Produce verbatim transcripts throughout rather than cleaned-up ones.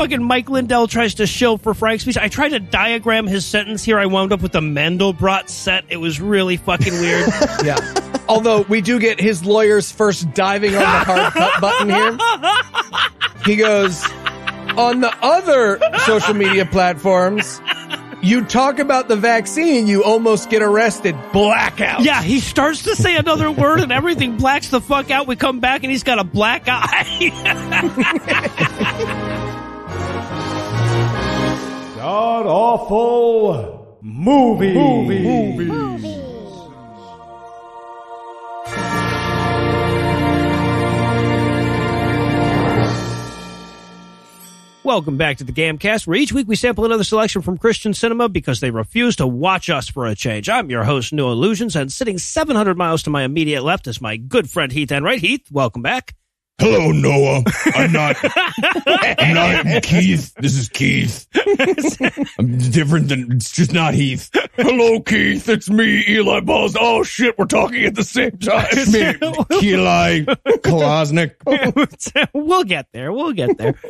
fucking Mike Lindell tries to shill for Frank's speech. I tried to diagram his sentence here. I wound up with a Mandelbrot set. It was really fucking weird. Yeah. Although we do get his lawyer's first diving on the hard cut button here. He goes, on the other social media platforms, you talk about the vaccine, you almost get arrested. Blackout. Yeah, he starts to say another word and everything blacks the fuck out. We come back and he's got a black eye. God awful movie. Movie. Movies. Movies. Welcome back to the Gamcast, where each week we sample another selection from Christian cinema because they refuse to watch us for a change. I'm your host, Noah Lugeons, and sitting seven hundred miles to my immediate left is my good friend Heath Enwright. Heath, welcome back. Hello, Noah. I'm not, I'm not I'm Keith. This is Keith. I'm different than, it's just not Heath. Hello, Keith. It's me, Eli Bosnick. Oh, shit, we're talking at the same time. It's me, Eli Kolosnick. We'll get there. We'll get there.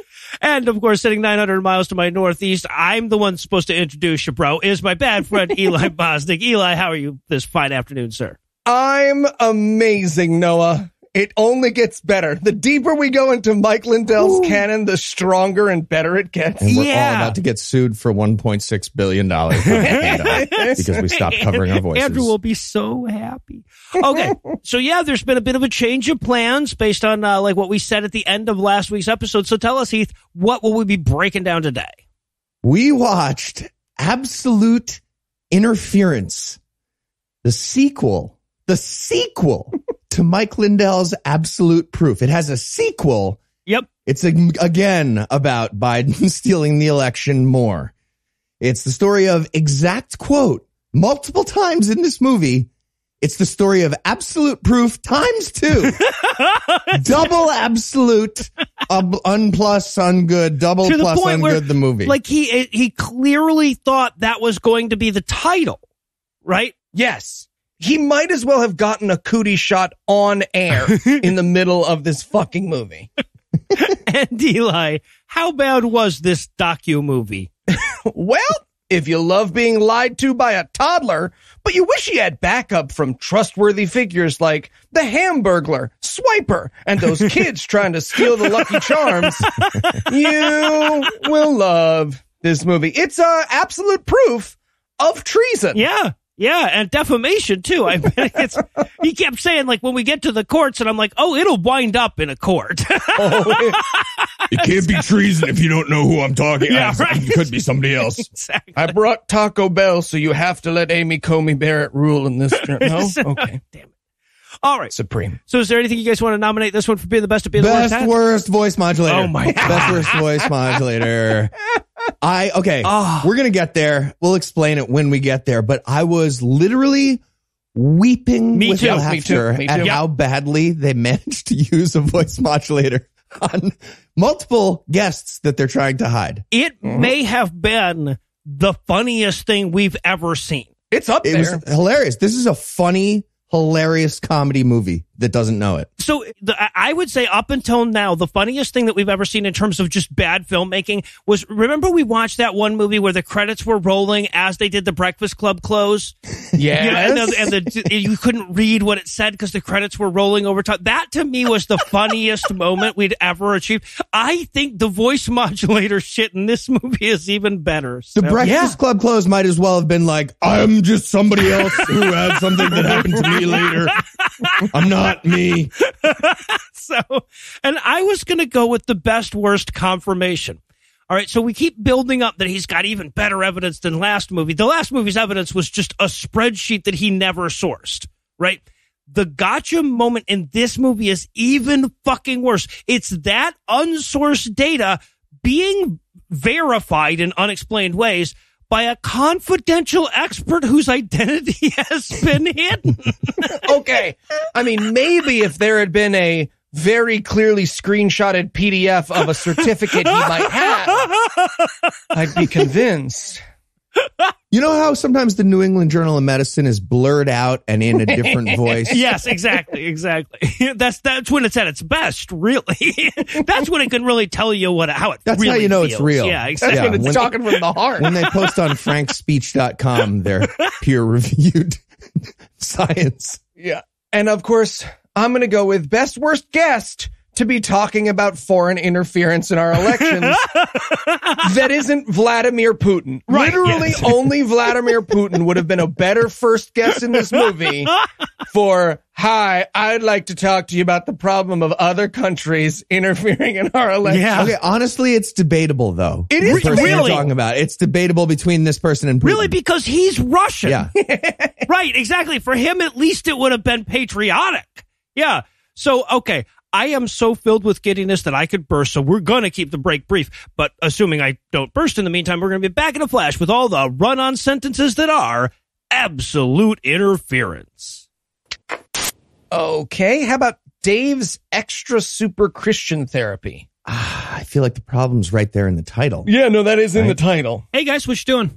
And, of course, sitting nine hundred miles to my northeast, I'm the one supposed to introduce you, bro, is my bad friend, Eli Bosnick. Eli, how are you this fine afternoon, sir? I'm amazing, Noah. It only gets better. The deeper we go into Mike Lindell's Ooh. canon, the stronger and better it gets. And we're yeah. all about to get sued for one point six billion dollars because we stopped covering our voices. Andrew will be so happy. Okay, so yeah, there's been a bit of a change of plans based on uh, like what we said at the end of last week's episode. So tell us, Heath, what will we be breaking down today? We watched Absolute Interference, the sequel, the sequel. to Mike Lindell's Absolute Proof. It has a sequel. Yep. It's, a, again, about Biden stealing the election more. It's the story of exact quote multiple times in this movie. It's the story of Absolute Proof times two. Double absolute, um, unplus, ungood, double to plus, the ungood, where, the movie. Like, he he clearly thought that was going to be the title, right? Yes. He might as well have gotten a cootie shot on air in the middle of this fucking movie. And Eli, how bad was this docu-movie? Well, if you love being lied to by a toddler, but you wish you had backup from trustworthy figures like the Hamburglar, Swiper, and those kids trying to steal the Lucky Charms, you will love this movie. It's uh, absolute proof of treason. Yeah. Yeah, and defamation, too. I mean, it's, he kept saying, like, when we get to the courts, and I'm like, oh, it'll wind up in a court. Oh, it, it can't be treason if you don't know who I'm talking yeah, about. Right? It could be somebody else. Exactly. I brought Taco Bell, so you have to let Amy Coney Barrett rule in this. No? Okay. Damn it. All right. Supreme. So is there anything you guys want to nominate this one for being the best of being best the worst? Best worst voice modulator. Oh, my God. Best worst voice modulator. I, okay, oh. We're going to get there. We'll explain it when we get there. But I was literally weeping me with too. laughter me too. Me too. at yep. how badly they managed to use a voice modulator on multiple guests that they're trying to hide. It mm-hmm. may have been the funniest thing we've ever seen. It's up it there. It was hilarious. This is a funny hilarious comedy movie that doesn't know it. So the, I would say up until now, the funniest thing that we've ever seen in terms of just bad filmmaking was, remember we watched that one movie where the credits were rolling as they did the Breakfast Club close? Yeah. You know, and the, and the, you couldn't read what it said because the credits were rolling over time. That to me was the funniest moment we'd ever achieved. I think the voice modulator shit in this movie is even better. So, the Breakfast yeah. Club close might as well have been like, I'm just somebody else who had something that happened to me later. I'm not me. So, and I was going to go with the best worst confirmation. All right, so we keep building up that he's got even better evidence than last movie. The last movie's evidence was just a spreadsheet that he never sourced, right? The gotcha moment in this movie is even fucking worse. It's that unsourced data being verified in unexplained ways by a confidential expert whose identity has been hidden. Okay. I mean, maybe if there had been a very clearly screenshotted P D F of a certificate he might have, I'd be convinced. You know how sometimes the New England Journal of Medicine is blurred out and in a different voice? Yes, exactly, exactly. That's that's when it's at its best, really. That's when it can really tell you what how it that's really feels. That's how you know feels. It's real. Yeah, exactly. That's yeah, when it's when, talking from the heart. When they post on frank speech dot com their peer-reviewed science. Yeah. And, of course, I'm going to go with best worst guest to be talking about foreign interference in our elections that isn't Vladimir Putin. Right, Literally yes. Only Vladimir Putin would have been a better first guest in this movie for, hi, I'd like to talk to you about the problem of other countries interfering in our elections. Yeah. Okay, honestly, it's debatable, though. It is really. You're talking about. It's debatable between this person and Putin. Really, because he's Russian. Yeah. Right, exactly. For him, at least it would have been patriotic. Yeah. So, okay. I am so filled with giddiness that I could burst, so we're going to keep the break brief. But assuming I don't burst in the meantime, we're going to be back in a flash with all the run-on sentences that are absolute interference. Okay, how about Dave's extra super Christian therapy? Ah, I feel like the problem's right there in the title. Yeah, no, that is in the title. Hey, guys, what you doing?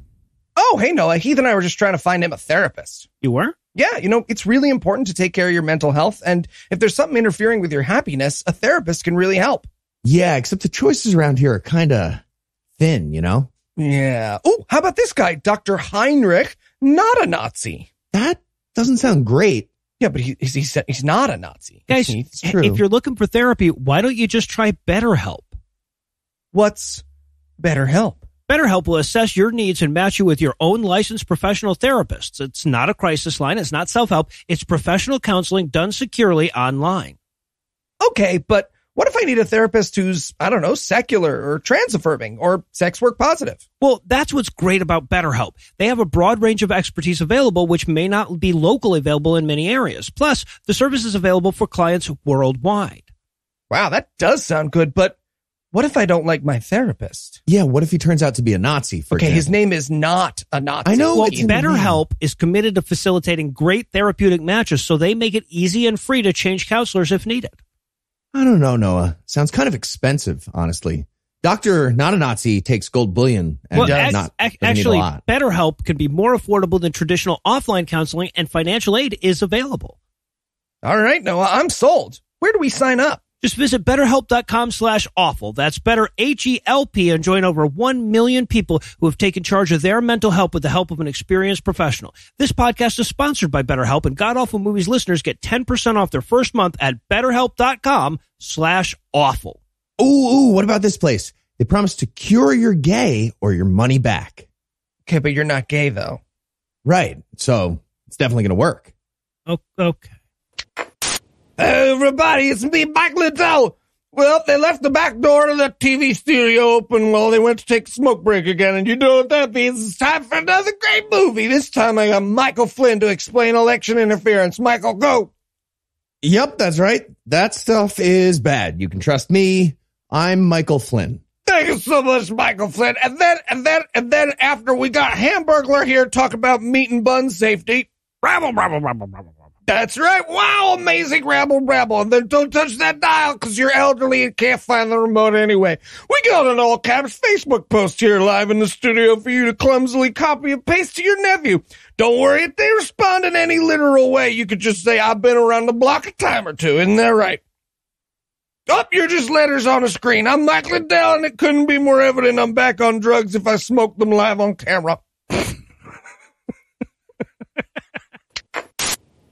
Oh, hey, Noah. Heath and I were just trying to find him a therapist. You were? Yeah, you know, it's really important to take care of your mental health. And if there's something interfering with your happiness, a therapist can really help. Yeah, except the choices around here are kind of thin, you know? Yeah. Oh, how about this guy, Doctor Heinrich, not a Nazi? That doesn't sound great. Yeah, but he, he's, he's, he's not a Nazi. Guys, it's true. If you're looking for therapy, why don't you just try BetterHelp? What's BetterHelp? BetterHelp will assess your needs and match you with your own licensed professional therapists. It's not a crisis line. It's not self-help. It's professional counseling done securely online. Okay, but what if I need a therapist who's, I don't know, secular or trans-affirming or sex work positive? Well, that's what's great about BetterHelp. They have a broad range of expertise available, which may not be locally available in many areas. Plus, the service is available for clients worldwide. Wow, that does sound good, but what if I don't like my therapist? Yeah, what if he turns out to be a Nazi, for Okay, example? His name is not a Nazi. I know. Well, BetterHelp is committed to facilitating great therapeutic matches, so they make it easy and free to change counselors if needed. I don't know, Noah. Sounds kind of expensive, honestly. Doctor Not a Nazi takes gold bullion and well, does not ac- actually, need a lot. BetterHelp can be more affordable than traditional offline counseling, and financial aid is available. All right, Noah, I'm sold. Where do we sign up? Just visit BetterHelp.com slash awful. That's better H E L P and join over one million people who have taken charge of their mental health with the help of an experienced professional. This podcast is sponsored by BetterHelp, and God Awful Movies listeners get ten percent off their first month at BetterHelp.com slash awful. Ooh, ooh, what about this place? They promise to cure your gay or your money back. Okay, but you're not gay, though. Right, so it's definitely going to work. Okay. Everybody, it's me, Mike Lindell. Well, they left the back door to the T V studio open while they went to take a smoke break again, and you know what that means. It's time for another great movie. This time I got Michael Flynn to explain election interference. Michael, go. Yep, that's right. That stuff is bad. You can trust me. I'm Michael Flynn. Thank you so much, Michael Flynn. And then, and then, and then after we got Hamburglar here talk about meat and bun safety. Rabble, rabble, rabble, rabble. That's right. Wow, amazing rabble, rabble. And then don't touch that dial because you're elderly and can't find the remote anyway. We got an all-caps Facebook post here live in the studio for you to clumsily copy and paste to your nephew. Don't worry if they respond in any literal way. You could just say, I've been around the block a time or two. Isn't that right? Up, oh, you're just letters on a screen. I'm Mike Lindell, and it couldn't be more evident I'm back on drugs if I smoked them live on camera.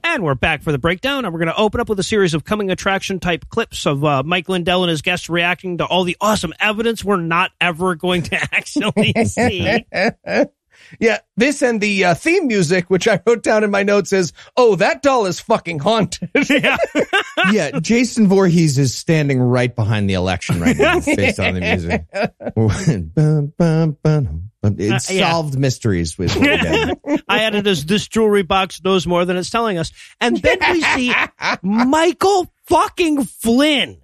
And we're back for the breakdown, and we're going to open up with a series of coming attraction type clips of uh, Mike Lindell and his guests reacting to all the awesome evidence we're not ever going to actually see. Yeah, this and the uh, theme music, which I wrote down in my notes, is, oh, that doll is fucking haunted. Yeah. Yeah, Jason Voorhees is standing right behind the election right now based on the music. Bum, bum, bum. It uh, yeah. solved mysteries with I added as this jewelry box knows more than it's telling us. And then we see Michael fucking Flynn.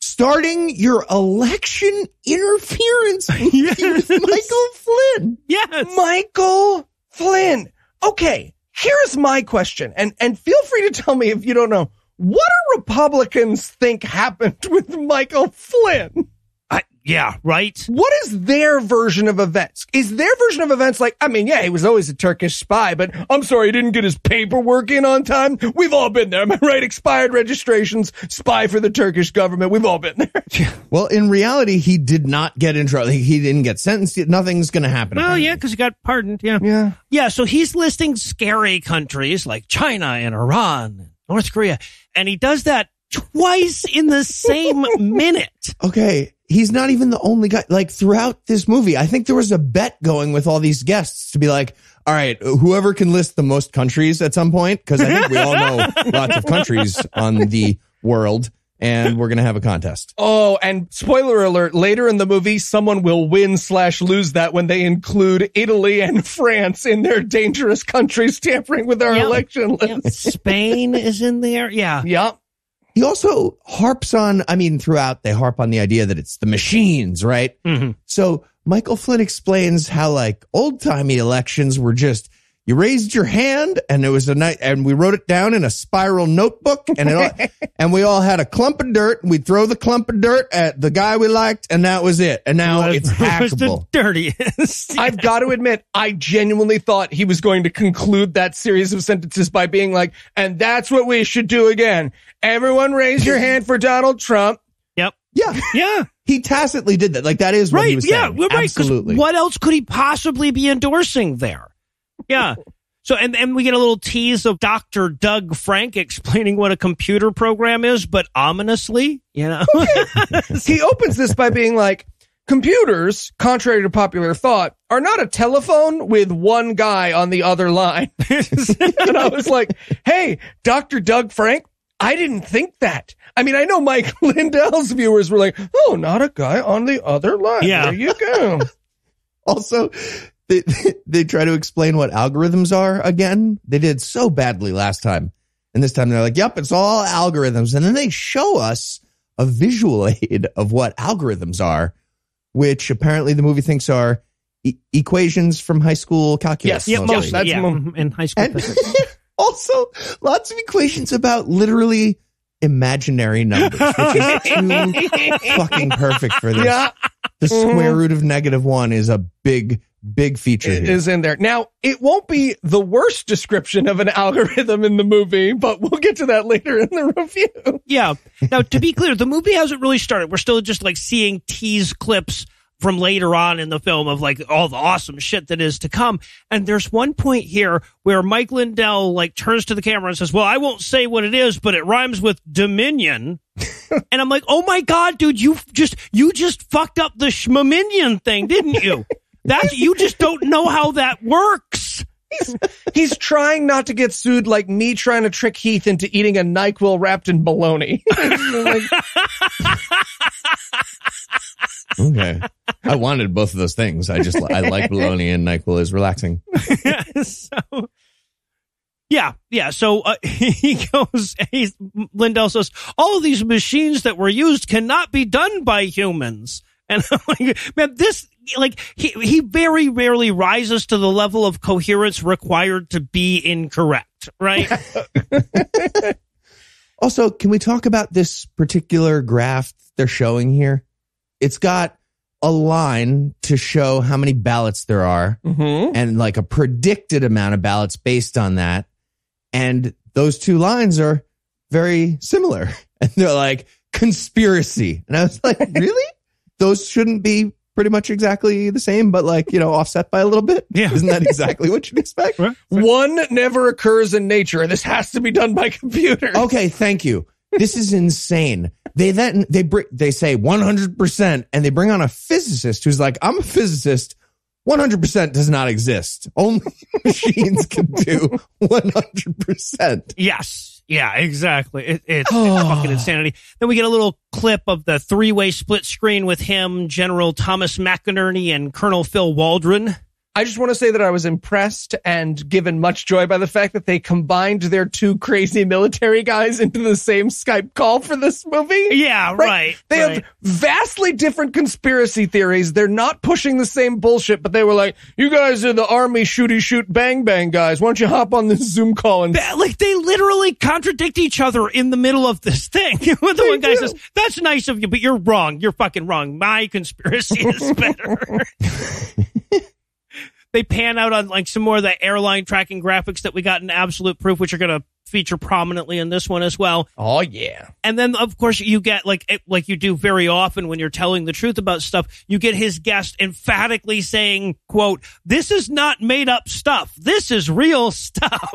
Starting your election interference yes. with Michael Flynn. Yes. Michael Flynn. Okay, here's my question. And and feel free to tell me if you don't know. What do Republicans think happened with Michael Flynn? I, Yeah, right? What is their version of events? Is their version of events like, I mean, yeah, he was always a Turkish spy, but I'm sorry he didn't get his paperwork in on time. We've all been there, am I right? Expired registrations, spy for the Turkish government. We've all been there. Yeah. Well, in reality, he did not get in trouble. He didn't get sentenced. Nothing's going to happen. Well, apparently. Yeah, because he got pardoned. Yeah. Yeah. Yeah, so he's listing scary countries like China and Iran, North Korea, and he does that twice in the same minute. Okay. He's not even the only guy. Like, throughout this movie, I think there was a bet going with all these guests to be like, all right, whoever can list the most countries at some point, because I think we all know lots of countries on the world, and we're going to have a contest. Oh, and spoiler alert, later in the movie, someone will win slash lose that when they include Italy and France in their dangerous countries tampering with our yep. election yep. list. Spain is in there. Yeah. Yep. He also harps on, I mean, throughout they harp on the idea that it's the machines, right? Mm-hmm. So Michael Flynn explains how like old-timey elections were just, you raised your hand and it was a night and we wrote it down in a spiral notebook and it all, and we all had a clump of dirt and we'd throw the clump of dirt at the guy we liked and that was it. And now it was, it's hackable. It was the dirtiest. Yeah. I've got to admit, I genuinely thought he was going to conclude that series of sentences by being like, and that's what we should do again. Everyone raise your hand for Donald Trump. Yep. Yeah. Yeah. He tacitly did that. Like that is what right. he was yeah, saying. Right. Absolutely. What else could he possibly be endorsing there? Yeah. So, and, and we get a little tease of Doctor Doug Frank explaining what a computer program is, but ominously, you know. He opens this by being like, computers, contrary to popular thought, are not a telephone with one guy on the other line. And I was like, hey, Doctor Doug Frank, I didn't think that. I mean, I know Mike Lindell's viewers were like, oh, not a guy on the other line. Yeah. There you go. Also, They, they try to explain what algorithms are again. They did so badly last time. And this time they're like, yep, it's all algorithms. And then they show us a visual aid of what algorithms are, which apparently the movie thinks are e- equations from high school calculus. Yes, yeah, mostly. That's yeah. Mo- in high school. And also, lots of equations about literally imaginary numbers, which is too fucking perfect for this. Yeah. The square root of negative one is a big... Big feature it is in there. Now, it won't be the worst description of an algorithm in the movie, but we'll get to that later in the review. Yeah. Now, to be clear, the movie hasn't really started. We're still just like seeing tease clips from later on in the film of like all the awesome shit that is to come. And there's one point here where Mike Lindell like turns to the camera and says, well, I won't say what it is, but it rhymes with Dominion. And I'm like, oh, my God, dude, you just you just fucked up the Shmaminion thing, didn't you? That you just don't know how that works. He's, he's trying not to get sued like me trying to trick Heath into eating a NyQuil wrapped in bologna. Like... Okay. I wanted both of those things. I just, I like bologna and NyQuil is relaxing. so, yeah. Yeah. So uh, he goes, he's, Lindell says, all of these machines that were used cannot be done by humans. And I'm like, man, this, like, he, he very rarely rises to the level of coherence required to be incorrect, right? Also, can we talk about this particular graph they're showing here? It's got a line to show how many ballots there are mm-hmm. and, like, a predicted amount of ballots based on that. And those two lines are very similar. And they're like, conspiracy. And I was like, really? Those shouldn't be pretty much exactly the same, but like, you know, offset by a little bit. Yeah. Isn't that exactly what you'd expect? Right. One never occurs in nature, and this has to be done by computers. Okay, thank you. This is insane. They then they br- they say one hundred percent, and they bring on a physicist who's like, I'm a physicist. one hundred percent does not exist. Only machines can do one hundred percent. Yes. Yeah, exactly. It, it's, oh. it's fucking insanity. Then we get a little clip of the three-way split screen with him, General Thomas McInerney, and Colonel Phil Waldron. I just want to say that I was impressed and given much joy by the fact that they combined their two crazy military guys into the same Skype call for this movie. Yeah, right. right they right. have vastly different conspiracy theories. They're not pushing the same bullshit, but they were like, you guys are the army shooty-shoot bang-bang guys. Why don't you hop on this Zoom call? And that, like, they literally contradict each other in the middle of this thing. The they one guy do. says, that's nice of you, but you're wrong. You're fucking wrong. My conspiracy is better. They pan out on like some more of the airline tracking graphics that we got in Absolute Proof, which are going to feature prominently in this one as well. Oh, yeah. And then, of course, you get like it, like you do very often when you're telling the truth about stuff. You get his guest emphatically saying, quote, this is not made up stuff. This is real stuff.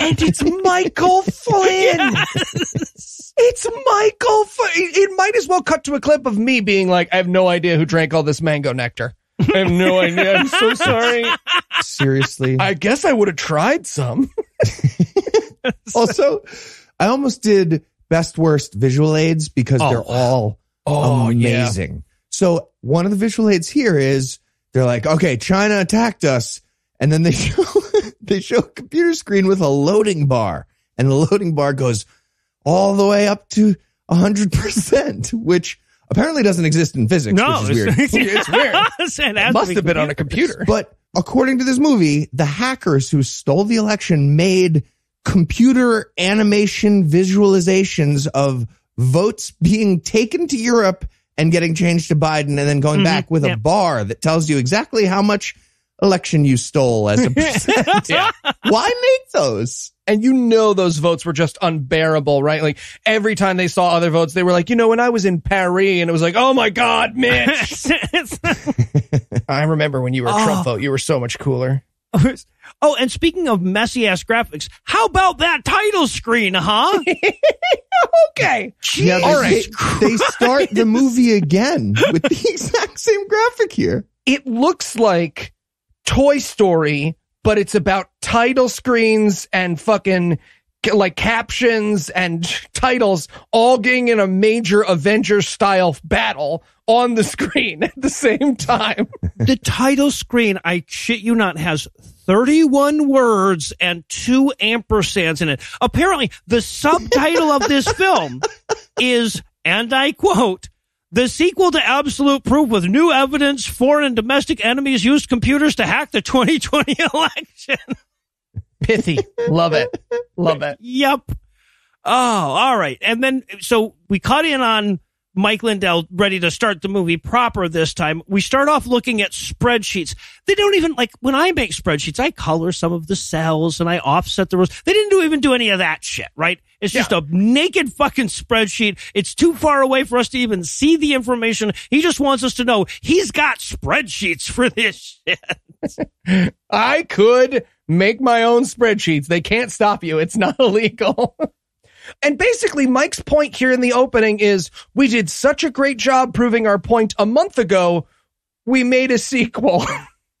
And it's Michael Flynn. Yes. It's Michael Flynn. It might as well cut to a clip of me being like, I have no idea who drank all this mango nectar. I have no idea. I'm so sorry. Seriously. I guess I would have tried some. Also, I almost did best worst visual aids because oh. they're all oh, amazing. Yeah. So one of the visual aids here is they're like, okay, China attacked us. And then they show, they show a computer screen with a loading bar. And the loading bar goes all the way up to one hundred percent, which... apparently doesn't exist in physics, no, which is weird. It's, it's weird. It, it must have been on a computer. But according to this movie, the hackers who stole the election made computer animation visualizations of votes being taken to Europe and getting changed to Biden and then going mm-hmm. back with yep. a bar that tells you exactly how much election you stole as a percent. Yeah. Why make those? And you know those votes were just unbearable, right? Like, every time they saw other votes, they were like, you know, when I was in Paris, and it was like, oh, my God, Mitch. I remember when you were a oh. Trump vote, you were so much cooler. Oh, and speaking of messy-ass graphics, how about that title screen, huh? Okay. Yeah, all right. They, they start the movie again with the exact same graphic here. It looks like Toy Story, but it's about title screens and fucking like captions and titles all getting in a major Avengers style battle on the screen at the same time. The title screen, I shit you not, has thirty-one words and two ampersands in it. Apparently, the subtitle of this film is, and I quote, the sequel to Absolute Proof with new evidence foreign and domestic enemies used computers to hack the twenty twenty election. Pithy. Love it. Love it. Yep. Oh, all right. And then, so we cut in on Mike Lindell ready to start the movie proper this time. We start off looking at spreadsheets. They don't even, like, when I make spreadsheets, I color some of the cells and I offset the rows. They didn't do, even do any of that shit, right? It's just yeah. a naked fucking spreadsheet. It's too far away for us to even see the information. He just wants us to know he's got spreadsheets for this shit. I could make my own spreadsheets. They can't stop you. It's not illegal. And basically, Mike's point here in the opening is we did such a great job proving our point a month ago. We made a sequel.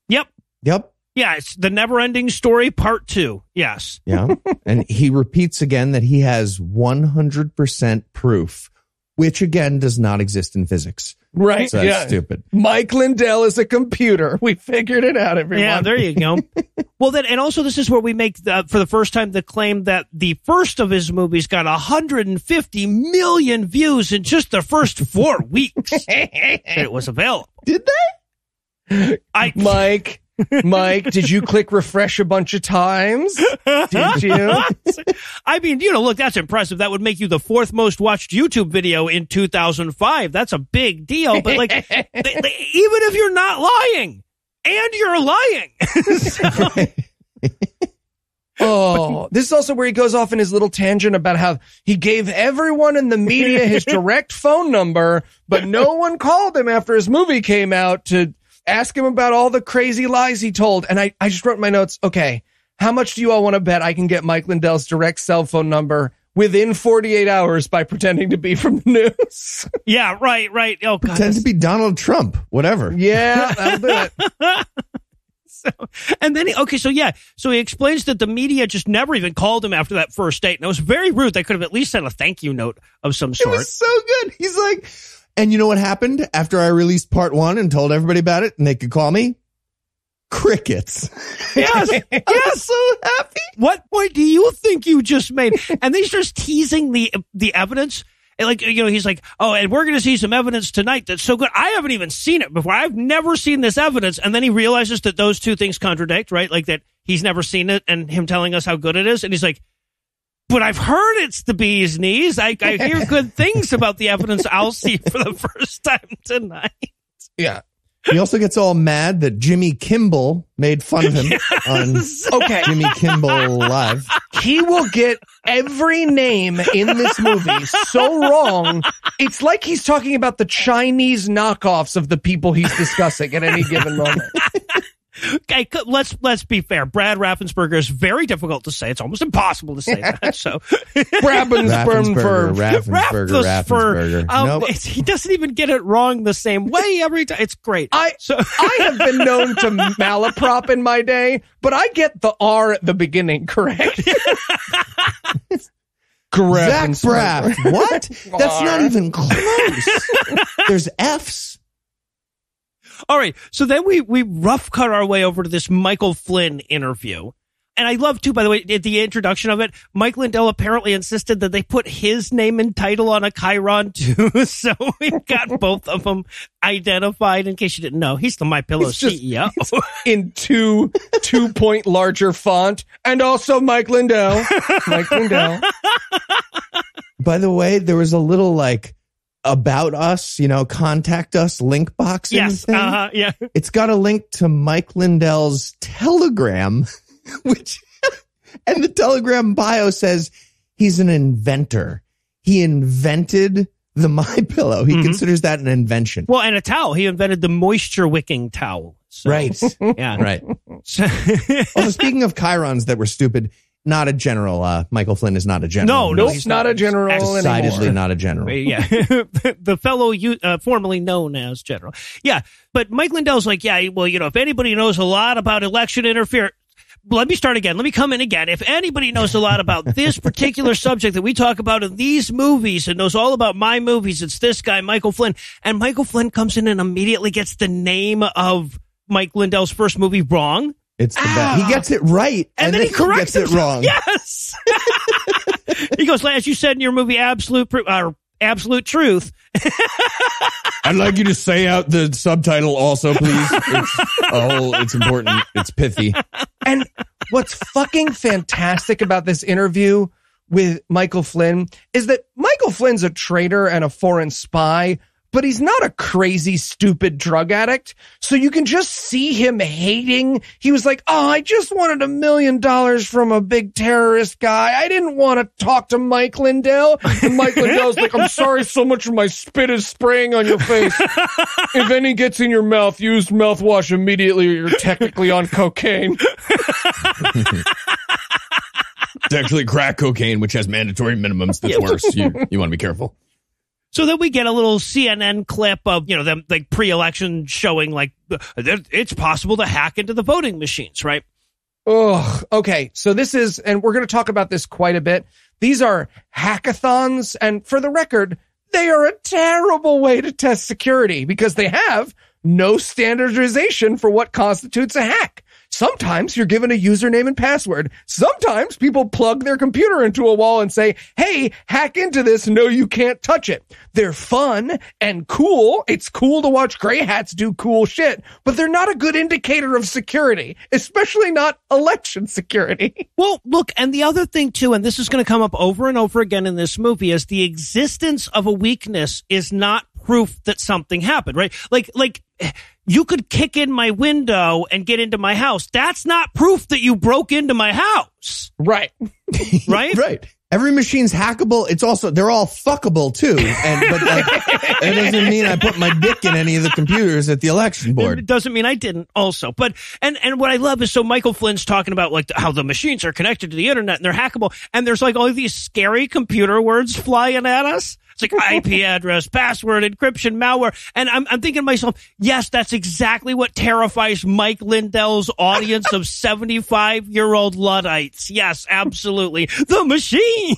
Yep. Yep. Yeah, it's The Never-Ending Story Part two. Yes. Yeah. And he repeats again that he has one hundred percent proof, which again does not exist in physics. Right. So that's yeah. stupid. Mike Lindell is a computer. We figured it out, everyone. Yeah, there you go. Well, then, and also this is where we make, the, for the first time, the claim that the first of his movies got one hundred fifty million views in just the first four weeks that it was available. Did they? I Mike... Mike, did you click refresh a bunch of times? Did you? I mean, you know, look, that's impressive. That would make you the fourth most watched YouTube video in two thousand five. That's a big deal. But like, they, they, even if you're not lying, and you're lying. So. Oh, this is also where he goes off in his little tangent about how he gave everyone in the media his direct phone number, but no one called him after his movie came out to ask him about all the crazy lies he told. And I, I just wrote in my notes, okay, how much do you all want to bet I can get Mike Lindell's direct cell phone number within forty-eight hours by pretending to be from the news? Yeah, right, right. Oh, God, pretend to be Donald Trump, whatever. Yeah, that'll do it. So, and then, he, okay, so yeah, so he explains that the media just never even called him after that first date. And it was very rude. They could have at least sent a thank you note of some sort. It was so good. He's like... and you know what happened after I released part one and told everybody about it and they could call me? Crickets. Yes. Yes. So happy. What point do you think you just made? And they start teasing the the evidence. And like, you know, he's like, oh, and we're going to see some evidence tonight that's so good. I haven't even seen it before. I've never seen this evidence. And then he realizes that those two things contradict, right? Like that he's never seen it and him telling us how good it is. And he's like, but I've heard it's the bee's knees. I, I hear good things about the evidence I'll see for the first time tonight. Yeah. He also gets all mad that Jimmy Kimmel made fun of him yes. on okay. Jimmy Kimmel Live. He will get every name in this movie so wrong. It's like he's talking about the Chinese knockoffs of the people he's discussing at any given moment. Okay, let's let's be fair. Brad Raffensperger is very difficult to say. It's almost impossible to say that. So, Raffensperger, Raffensperger, Raffensperger. Um, nope. He doesn't even get it wrong the same way every time. It's great. I so I have been known to malaprop in my day, but I get the R at the beginning correct. Zach Braff. What? R. That's not even close. There's F's. All right. So then we, we rough cut our way over to this Michael Flynn interview. And I love, too, by the way, at the introduction of it, Mike Lindell apparently insisted that they put his name and title on a chyron, too. So we got both of them identified in case you didn't know. He's the My Pillow he's C E O. Just, in two two point larger font. And also Mike Lindell. Mike Lindell. By the way, there was a little like. About us, you know, contact us, link box. Yes. Uh-huh, yeah. It's got a link to Mike Lindell's Telegram, which, and the Telegram bio says he's an inventor. He invented the My Pillow. He mm-hmm. considers that an invention. Well, and a towel. He invented the moisture wicking towel. So, right. Yeah. Right. So, also, speaking of chyrons that were stupid, not a general. Uh, Michael Flynn is not a general. No, no, he's not, not a general anymore. Decidedly not a general. Yeah, the fellow you uh, formerly known as general. Yeah, but Mike Lindell's like, yeah, well, you know, if anybody knows a lot about election interference, let me start again. Let me come in again. If anybody knows a lot about this particular subject that we talk about in these movies and knows all about my movies, it's this guy, Michael Flynn. And Michael Flynn comes in and immediately gets the name of Mike Lindell's first movie wrong. It's the ah. best. He gets it right, and, and then, then he corrects he gets it wrong. Yes, he goes, as you said in your movie, absolute proof, uh, absolute truth. I'd like you to say out the subtitle, also, please. It's, oh, it's important. It's pithy. And what's fucking fantastic about this interview with Michael Flynn is that Michael Flynn's a traitor and a foreign spy. But he's not a crazy, stupid drug addict. So you can just see him hating. He was like, oh, I just wanted a million dollars from a big terrorist guy. I didn't want to talk to Mike Lindell. And Mike Lindell's like, I'm sorry so much for my spit is spraying on your face. If any gets in your mouth, use mouthwash immediately or you're technically on cocaine. It's actually crack cocaine, which has mandatory minimums. That's worse. You, you want to be careful. So then we get a little C N N clip of, you know, them like pre-election showing like it's possible to hack into the voting machines, right? Oh, okay. So this is, and we're going to talk about this quite a bit. These are hackathons. And for the record, they are a terrible way to test security because they have no standardization for what constitutes a hack. Sometimes you're given a username and password. Sometimes people plug their computer into a wall and say, hey, hack into this. No, you can't touch it. They're fun and cool. It's cool to watch gray hats do cool shit, but they're not a good indicator of security, especially not election security. Well, look, and the other thing, too, and this is going to come up over and over again in this movie, is the existence of a weakness is not proof that something happened, right? Like, like... you could kick in my window and get into my house. That's not proof that you broke into my house. Right. Right? Right. Every machine's hackable. It's also, they're all fuckable too. And but like, that doesn't mean I put my dick in any of the computers at the election board. It doesn't mean I didn't also. But, and, and what I love is so Michael Flynn's talking about like how the machines are connected to the internet and they're hackable. And there's like all these scary computer words flying at us. It's like I P address, password, encryption, malware. And I'm, I'm thinking to myself, yes, that's exactly what terrifies Mike Lindell's audience of seventy-five-year-old Luddites. Yes, absolutely. The machine.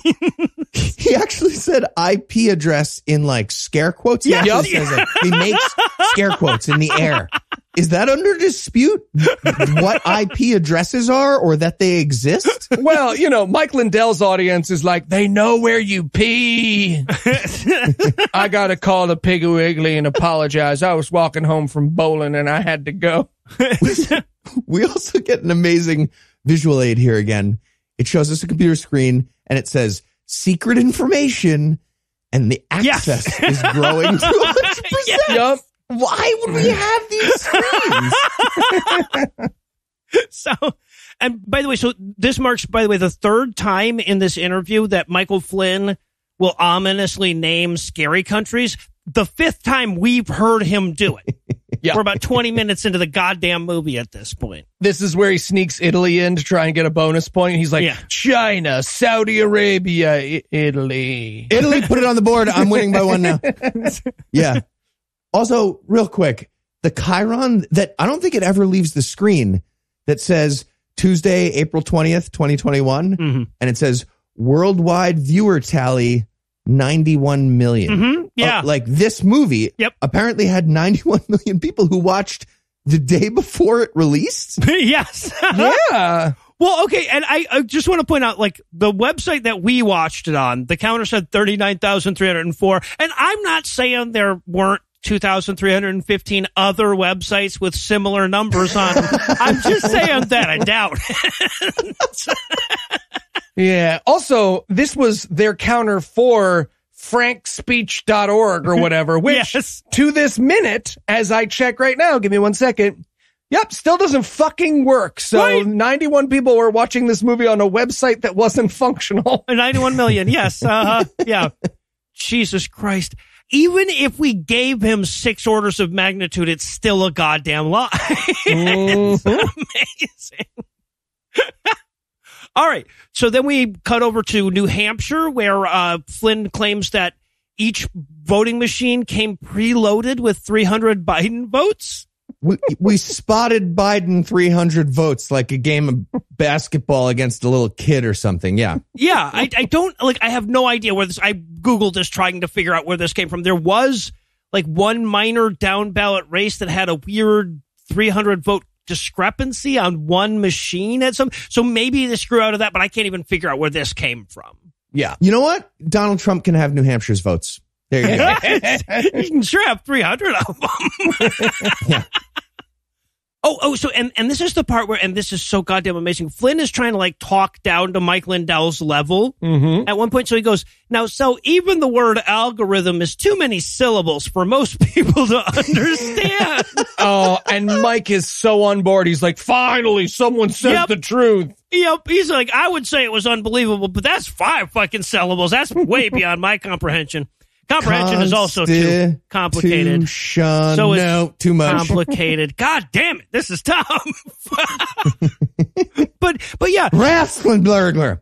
He actually said I P address in like scare quotes. He, yes. Yep. Says it. He makes scare quotes in the air. Is that under dispute, what I P addresses are or that they exist? Well, you know, Mike Lindell's audience is like, they know where you pee. I got to call the Piggy Wiggly and apologize. I was walking home from bowling and I had to go. We also get an amazing visual aid here again. It shows us a computer screen and it says secret information and the access yes. is growing to one hundred percent. Yep. Why would we have these screens? So, and by the way, so this marks, by the way, the third time in this interview that Michael Flynn will ominously name scary countries. The fifth time we've heard him do it. Yeah. We're about twenty minutes into the goddamn movie at this point. This is where he sneaks Italy in to try and get a bonus point. He's like, yeah. China, Saudi Arabia, I- Italy. Italy, put it on the board. I'm winning by one now. Yeah. Also, real quick, the chyron that I don't think it ever leaves the screen that says Tuesday, April twentieth, twenty twenty-one. Mm-hmm. And it says worldwide viewer tally ninety-one million. Mm-hmm. Yeah. Uh, like this movie yep. apparently had ninety-one million people who watched the day before it released. Yes. Yeah. Well, okay. And I, I just want to point out, like, the website that we watched it on, the counter said thirty-nine thousand three hundred four. And I'm not saying there weren't two thousand three hundred fifteen other websites with similar numbers on. I'm just saying that I doubt it. Yeah. Also, this was their counter for frank speech dot org or whatever, which yes. to this minute, as I check right now, give me one second. Yep, still doesn't fucking work. So right. ninety-one people were watching this movie on a website that wasn't functional. ninety-one million. Yes. Uh, yeah. Jesus Christ. Even if we gave him six orders of magnitude, it's still a goddamn lie. It's amazing. All right. So then we cut over to New Hampshire, where uh, Flynn claims that each voting machine came preloaded with three hundred Biden votes. We, we spotted Biden three hundred votes, like a game of basketball against a little kid or something. Yeah. Yeah. I, I don't like I have no idea where this I Googled this trying to figure out where this came from. There was like one minor down ballot race that had a weird three hundred vote discrepancy on one machine at some. So maybe this grew out of that, but I can't even figure out where this came from. Yeah. You know what? Donald Trump can have New Hampshire's votes. There you go. You can sure have three hundred of them. Yeah. Oh, oh, so, and, and this is the part where, and this is so goddamn amazing. Flynn is trying to, like, talk down to Mike Lindell's level mm-hmm. at one point. So he goes, now, so even the word algorithm is too many syllables for most people to understand. Oh, and Mike is so on board. He's like, finally, someone says yep. the truth. Yep. He's like, I would say it was unbelievable, but that's five fucking syllables. That's way beyond my comprehension. Comprehension is also too complicated. So it's no, too much complicated. God damn it. This is tough. but, but yeah. Raffensperger.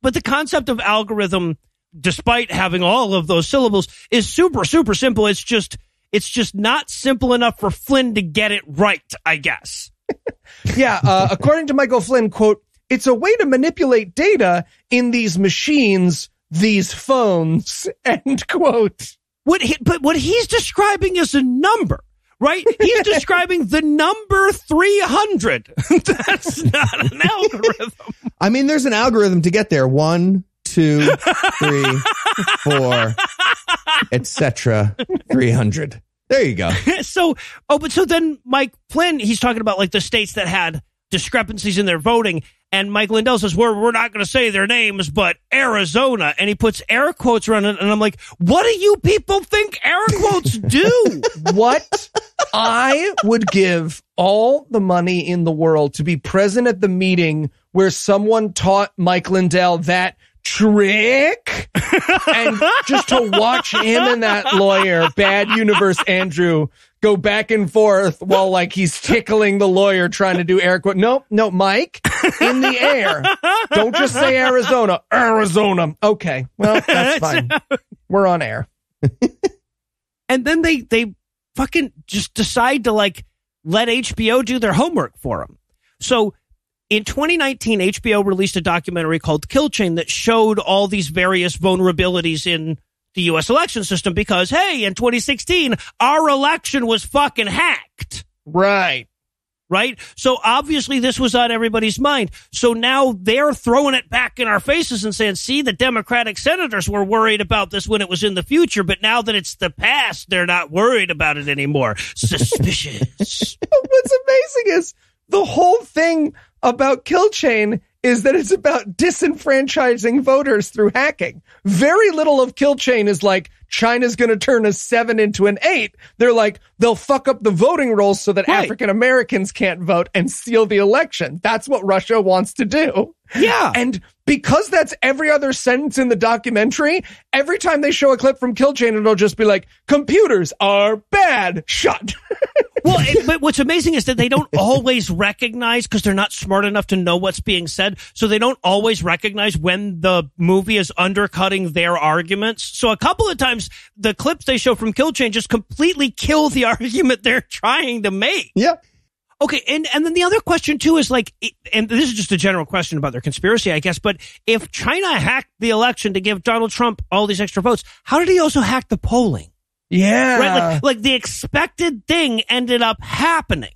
But the concept of algorithm, despite having all of those syllables, is super, super simple. It's just, it's just not simple enough for Flynn to get it right, I guess. Yeah. Uh, according to Michael Flynn, quote, it's a way to manipulate data in these machines, these phones, end quote. What he, but what he's describing is a number, right? He's describing the number three hundred. That's not an algorithm. I mean, there's an algorithm to get there. One, two, three, four, et cetera. three hundred. There you go. So, oh, but so then Mike Flynn, he's talking about like the states that had discrepancies in their voting. And Mike Lindell says, we're, we're not going to say their names, but Arizona. And he puts air quotes around it. And I'm like, what do you people think air quotes do? What? I would give all the money in the world to be present at the meeting where someone taught Mike Lindell that trick and just to watch him and that lawyer, Bad Universe Andrew, go back and forth while like he's tickling the lawyer trying to do air quote. No, no, Mike, in the air. Don't just say Arizona. Arizona. Okay. Well, that's fine. We're on air. And then they, they fucking just decide to like let H B O do their homework for them. So in twenty nineteen, H B O released a documentary called Kill Chain that showed all these various vulnerabilities in the U S election system because, hey, in twenty sixteen, our election was fucking hacked. Right. Right. So obviously this was on everybody's mind. So now they're throwing it back in our faces and saying, see, the Democratic senators were worried about this when it was in the future. But now that it's the past, they're not worried about it anymore. Suspicious. What's amazing is the whole thing about Kill Chain is that it's about disenfranchising voters through hacking. Very little of Kill Chain is like, China's going to turn a seven into an eight. They're like, they'll fuck up the voting rolls so that right. African Americans can't vote and steal the election. That's what Russia wants to do. Yeah. And because that's every other sentence in the documentary, every time they show a clip from Kill Chain, it'll just be like, computers are bad. Shut. Well, it, but what's amazing is that they don't always recognize, because they're not smart enough to know what's being said, so they don't always recognize when the movie is undercutting their arguments. So a couple of times, the clips they show from Kill Chain just completely kill the argument they're trying to make. Yeah. Okay, and, and then the other question, too, is like, and this is just a general question about their conspiracy, I guess, but if China hacked the election to give Donald Trump all these extra votes, how did he also hack the polling? Yeah. Right? Like, like the expected thing ended up happening.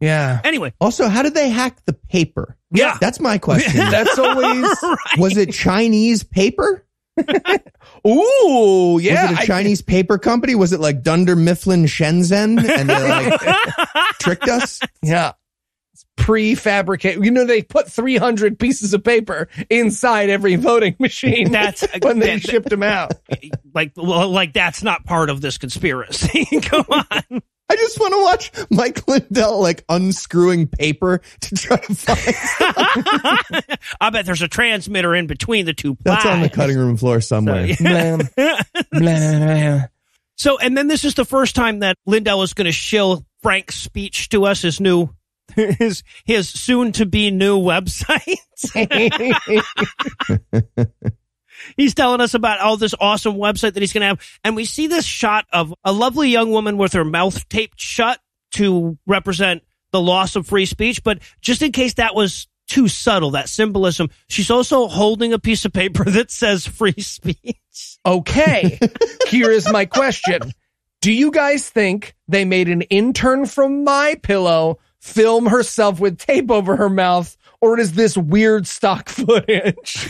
Yeah. Anyway. Also, how did they hack the paper? Yeah. That's my question. That's always, right. Was it Chinese paper? Ooh, yeah. Was it a Chinese I, paper company? Was it like Dunder Mifflin Shenzhen? And they like tricked us? Yeah. Prefabricate. You know, they put three hundred pieces of paper inside every voting machine. That's when they that, shipped them out. Like, well, like that's not part of this conspiracy. Come on. I just want to watch Mike Lindell like unscrewing paper to try to find something. I bet there's a transmitter in between the two plies. That's on the cutting room floor somewhere. So, yeah. blah, blah, blah. So, and then this is the first time that Lindell is going to shill Frank's speech to us, his new his his soon to be new website. He's telling us about all this awesome website that he's going to have. And we see this shot of a lovely young woman with her mouth taped shut to represent the loss of free speech. But just in case that was too subtle, that symbolism, she's also holding a piece of paper that says free speech. Okay, here is my question. Do you guys think they made an intern from My Pillow film herself with tape over her mouth? Or is this weird stock footage?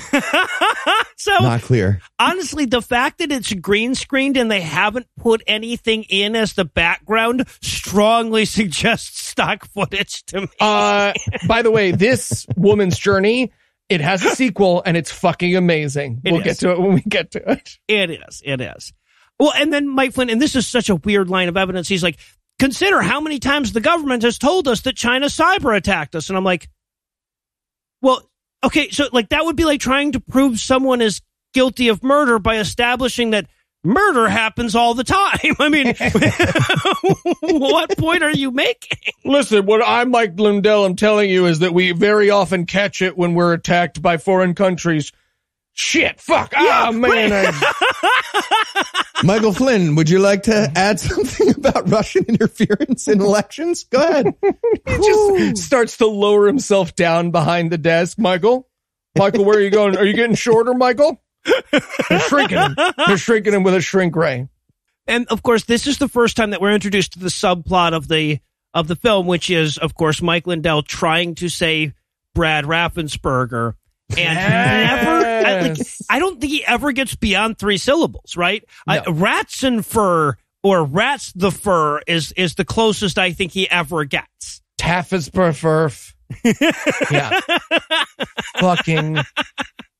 So, not clear. Honestly, the fact that it's green screened and they haven't put anything in as the background strongly suggests stock footage to me. Uh, by the way, this woman's journey, it has a sequel and it's fucking amazing. It we'll is. Get to it when we get to it. It is. It is. Well, and then Mike Flynn, and this is such a weird line of evidence. He's like, consider how many times the government has told us that China cyber attacked us. And I'm like, well, okay, so like that would be like trying to prove someone is guilty of murder by establishing that murder happens all the time. I mean, what point are you making? Listen, what I'm Mike Lindell, I'm telling you is that we very often catch it when we're attacked by foreign countries. Shit, fuck. Yeah, oh, man. I... Michael Flynn, would you like to add something about Russian interference in elections? Go ahead. He just starts to lower himself down behind the desk. Michael, Michael, where are you going? Are you getting shorter, Michael? They're shrinking him. They're shrinking him with a shrink ray. And, of course, this is the first time that we're introduced to the subplot of the of the film, which is, of course, Mike Lindell trying to say Brad Raffensperger. And yes. never, I, like, I don't think he ever gets beyond three syllables, right? No. Uh, rats and fur, or rats the fur, is is the closest I think he ever gets. Taffis perf. Yeah, fucking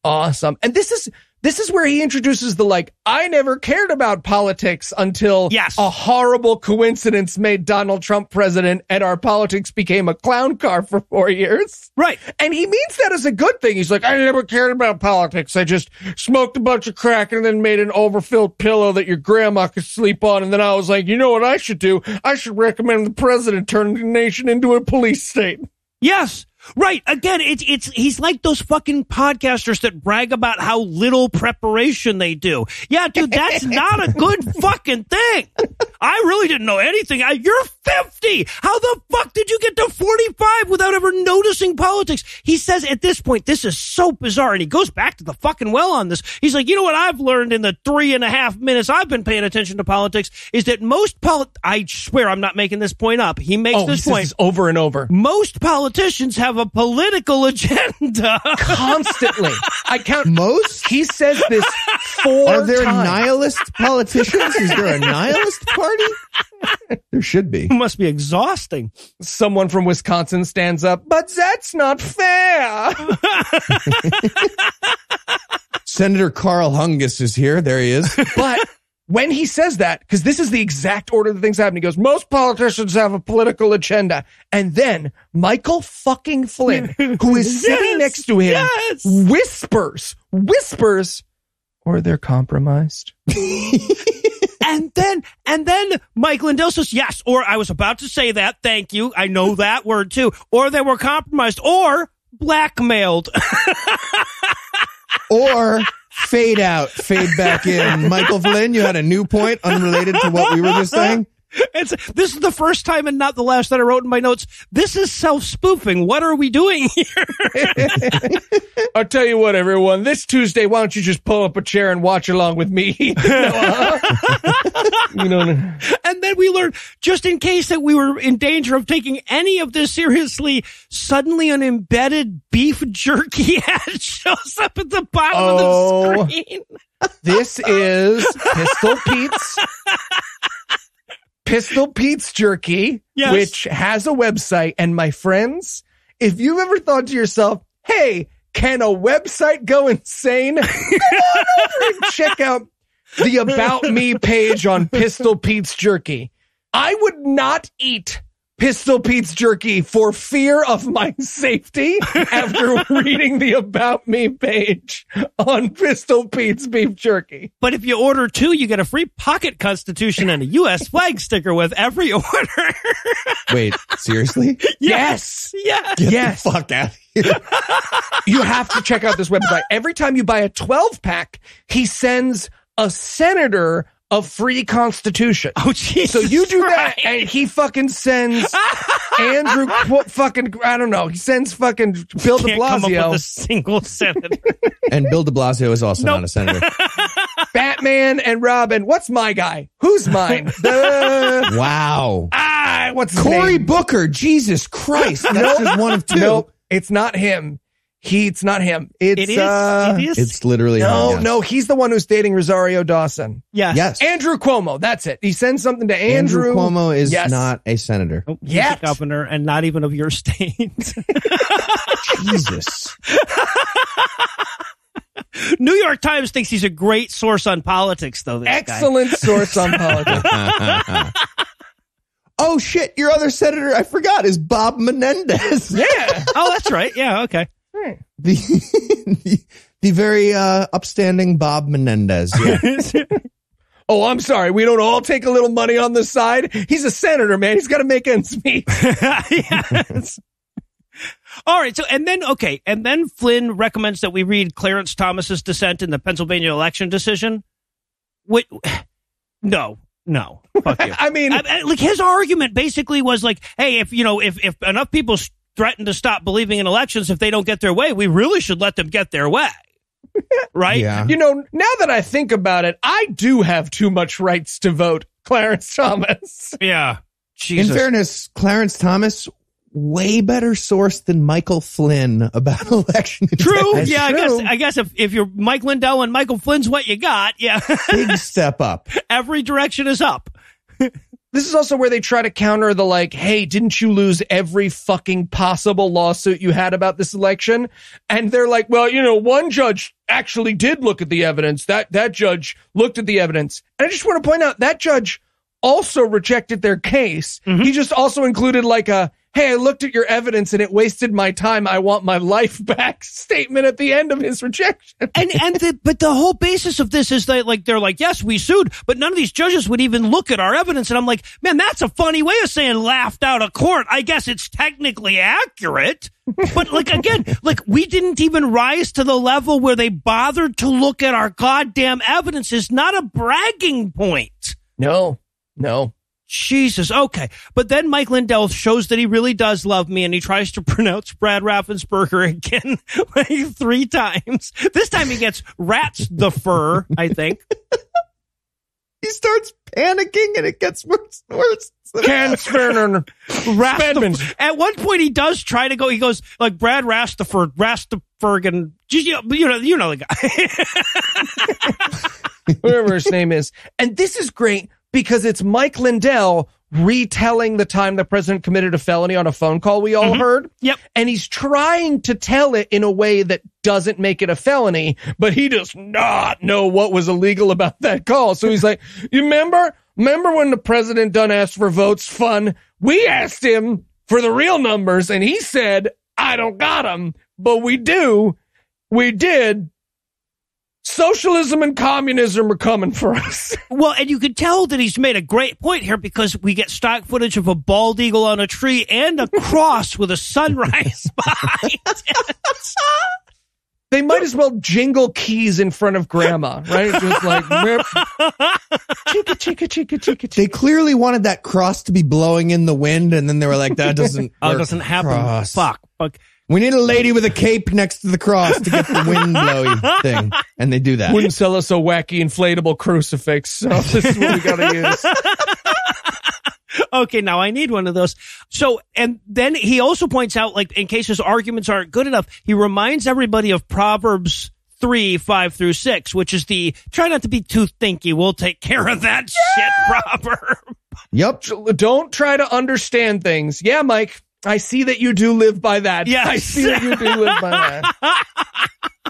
awesome. And this is this is where he introduces the like. I never cared about politics until yes. a horrible coincidence made Donald Trump president, and our politics became a clown car for four years. Right, and he means that as a good thing. He's like, I never cared about politics. I just smoked a bunch of crack and then made an overfilled pillow that your grandma could sleep on. And then I was like, you know what I should do? I should recommend the president turn the nation into a police state. Yes. Right. Again, it's it's he's like those fucking podcasters that brag about how little preparation they do. Yeah, dude, that's not a good fucking thing. I really didn't know anything. I, you're fifty. How the fuck did you get to forty-five without ever noticing politics? He says at this point, this is so bizarre. And he goes back to the fucking well on this. He's like, you know what I've learned in the three and a half minutes I've been paying attention to politics is that most poli- I swear I'm not making this point up. He makes oh, this he point says over and over. Most politicians have a political agenda. Constantly. I count most. He says this four times. Are there times. Nihilist politicians? Is there a nihilist party? There should be. It must be exhausting. Someone from Wisconsin stands up, but that's not fair. Senator Carl Hungus is here. There he is. But when he says that, because this is the exact order that things happen, he goes, most politicians have a political agenda. And then Michael fucking Flynn, who is sitting yes, next to him, yes. whispers, whispers, or they're compromised. And then, and then Mike Lindell says, yes, or I was about to say that. Thank you. I know that word too. Or they were compromised or blackmailed. Or fade out, fade back in. Michael Flynn, you had a new point unrelated to what we were just saying. It's, this is the first time and not the last that I wrote in my notes. This is self-spoofing. What are we doing here? I'll tell you what, everyone. This Tuesday, why don't you just pull up a chair and watch along with me? You know, and then we learned, just in case that we were in danger of taking any of this seriously, suddenly an embedded beef jerky ad shows up at the bottom oh, of the screen. This is Pistol Pete's. Pistol Pete's Jerky, yes. Which has a website. And my friends, if you've ever thought to yourself, hey, can a website go insane? Come on over and check out the About Me page on Pistol Pete's Jerky. I would not eat Pistol Pete's Jerky for fear of my safety after reading the About Me page on Pistol Pete's Beef Jerky. But if you order two, you get a free pocket constitution and a U S flag sticker with every order. Wait, seriously? Yes. Yes. Get yes. the fuck out of here. You have to check out this website. Every time you buy a twelve pack, he sends a senator a free constitution. Oh, Jesus. So you do Christ. That, and he fucking sends Andrew Qu- fucking, I don't know, he sends fucking Bill de Blasio. Come up with a single senator. And Bill de Blasio is also nope. not a senator. Batman and Robin. What's my guy? Who's mine? The... Wow. Ah, what's his Cory name? Booker. Jesus Christ. That's just one of two. Nope, it's not him. He, it's not him. It's, it is. Uh, it is. It's literally no, him, yes. no. He's the one who's dating Rosario Dawson. Yes, yes. Andrew Cuomo. That's it. He sends something to Andrew. Andrew Cuomo is yes. not a senator. Oh, he's yes. a governor, and not even of your state. Jesus. New York Times thinks he's a great source on politics, though. This Excellent guy. source on politics. Oh, shit. Your other senator, I forgot, is Bob Menendez. Yeah. Oh, that's right. Yeah. Okay. Right. The, the the very uh, upstanding Bob Menendez. Yeah. Oh, I'm sorry. We don't all take a little money on the side. He's a senator, man. He's got to make ends meet. Yes. All right. So and then, OK, and then Flynn recommends that we read Clarence Thomas's dissent in the Pennsylvania election decision. Wait, no. No, fuck you. I mean, I, I, like his argument basically was like, hey, if, you know, if, if enough people st- threaten to stop believing in elections, if they don't get their way, we really should let them get their way. Right? Yeah. You know, now that I think about it, I do have too much rights to vote, Clarence Thomas. Yeah. Jesus. In fairness, Clarence Thomas, way better source than Michael Flynn about election. True. Yeah, true. I guess I guess if, if you're Mike Lindell and Michael Flynn's what you got, yeah. Big step up. Every direction is up. This is also where they try to counter the like, hey, didn't you lose every fucking possible lawsuit you had about this election? And they're like, well, you know, one judge actually did look at the evidence. That that judge looked at the evidence. And I just want to point out that judge also rejected their case. Mm-hmm. He just also included like a, hey, I looked at your evidence and it wasted my time. I want my life back statement at the end of his rejection. And and the, but the whole basis of this is that like they're like, yes, we sued, but none of these judges would even look at our evidence. And I'm like, man, that's a funny way of saying laughed out of court. I guess it's technically accurate. But like, again, like we didn't even rise to the level where they bothered to look at our goddamn evidence. It's not a bragging point. No. No. Jesus, okay. But then Mike Lindell shows that he really does love me, and he tries to pronounce Brad Raffensperger again like three times. This time he gets rats the fur, I think. He starts panicking, and it gets worse and worse. Ken Spanner. At one point, he does try to go. He goes, like, Brad Rastaford, Rastafurgan. You know, you know the guy. Whatever his name is. And this is great because it's Mike Lindell retelling the time the president committed a felony on a phone call we all mm-hmm. heard. Yep. And he's trying to tell it in a way that doesn't make it a felony, but he does not know what was illegal about that call. So he's like, you remember? Remember when the president done asked for votes fun? We asked him for the real numbers, and he said, I don't got them, but we do. We did. Socialism and communism are coming for us. Well, and you can tell that he's made a great point here because we get stock footage of a bald eagle on a tree and a cross with a sunrise behind it. They might as well jingle keys in front of grandma, right? Just like, chicka, chicka, chicka, chicka. They clearly wanted that cross to be blowing in the wind, and then they were like, that doesn't oh, doesn't happen. Cross. Fuck, fuck. We need a lady with a cape next to the cross to get the wind blowy thing. And they do that. Wouldn't sell us a wacky inflatable crucifix, so this is what we gotta use. Okay, now I need one of those. So, and then he also points out, like, in case his arguments aren't good enough, he reminds everybody of Proverbs three, five through six, which is the try not to be too thinky, we'll take care of that yeah! shit proverb. Yep. Don't try to understand things. Yeah, Mike. I see that you do live by that. Yes. I see that you do live by that.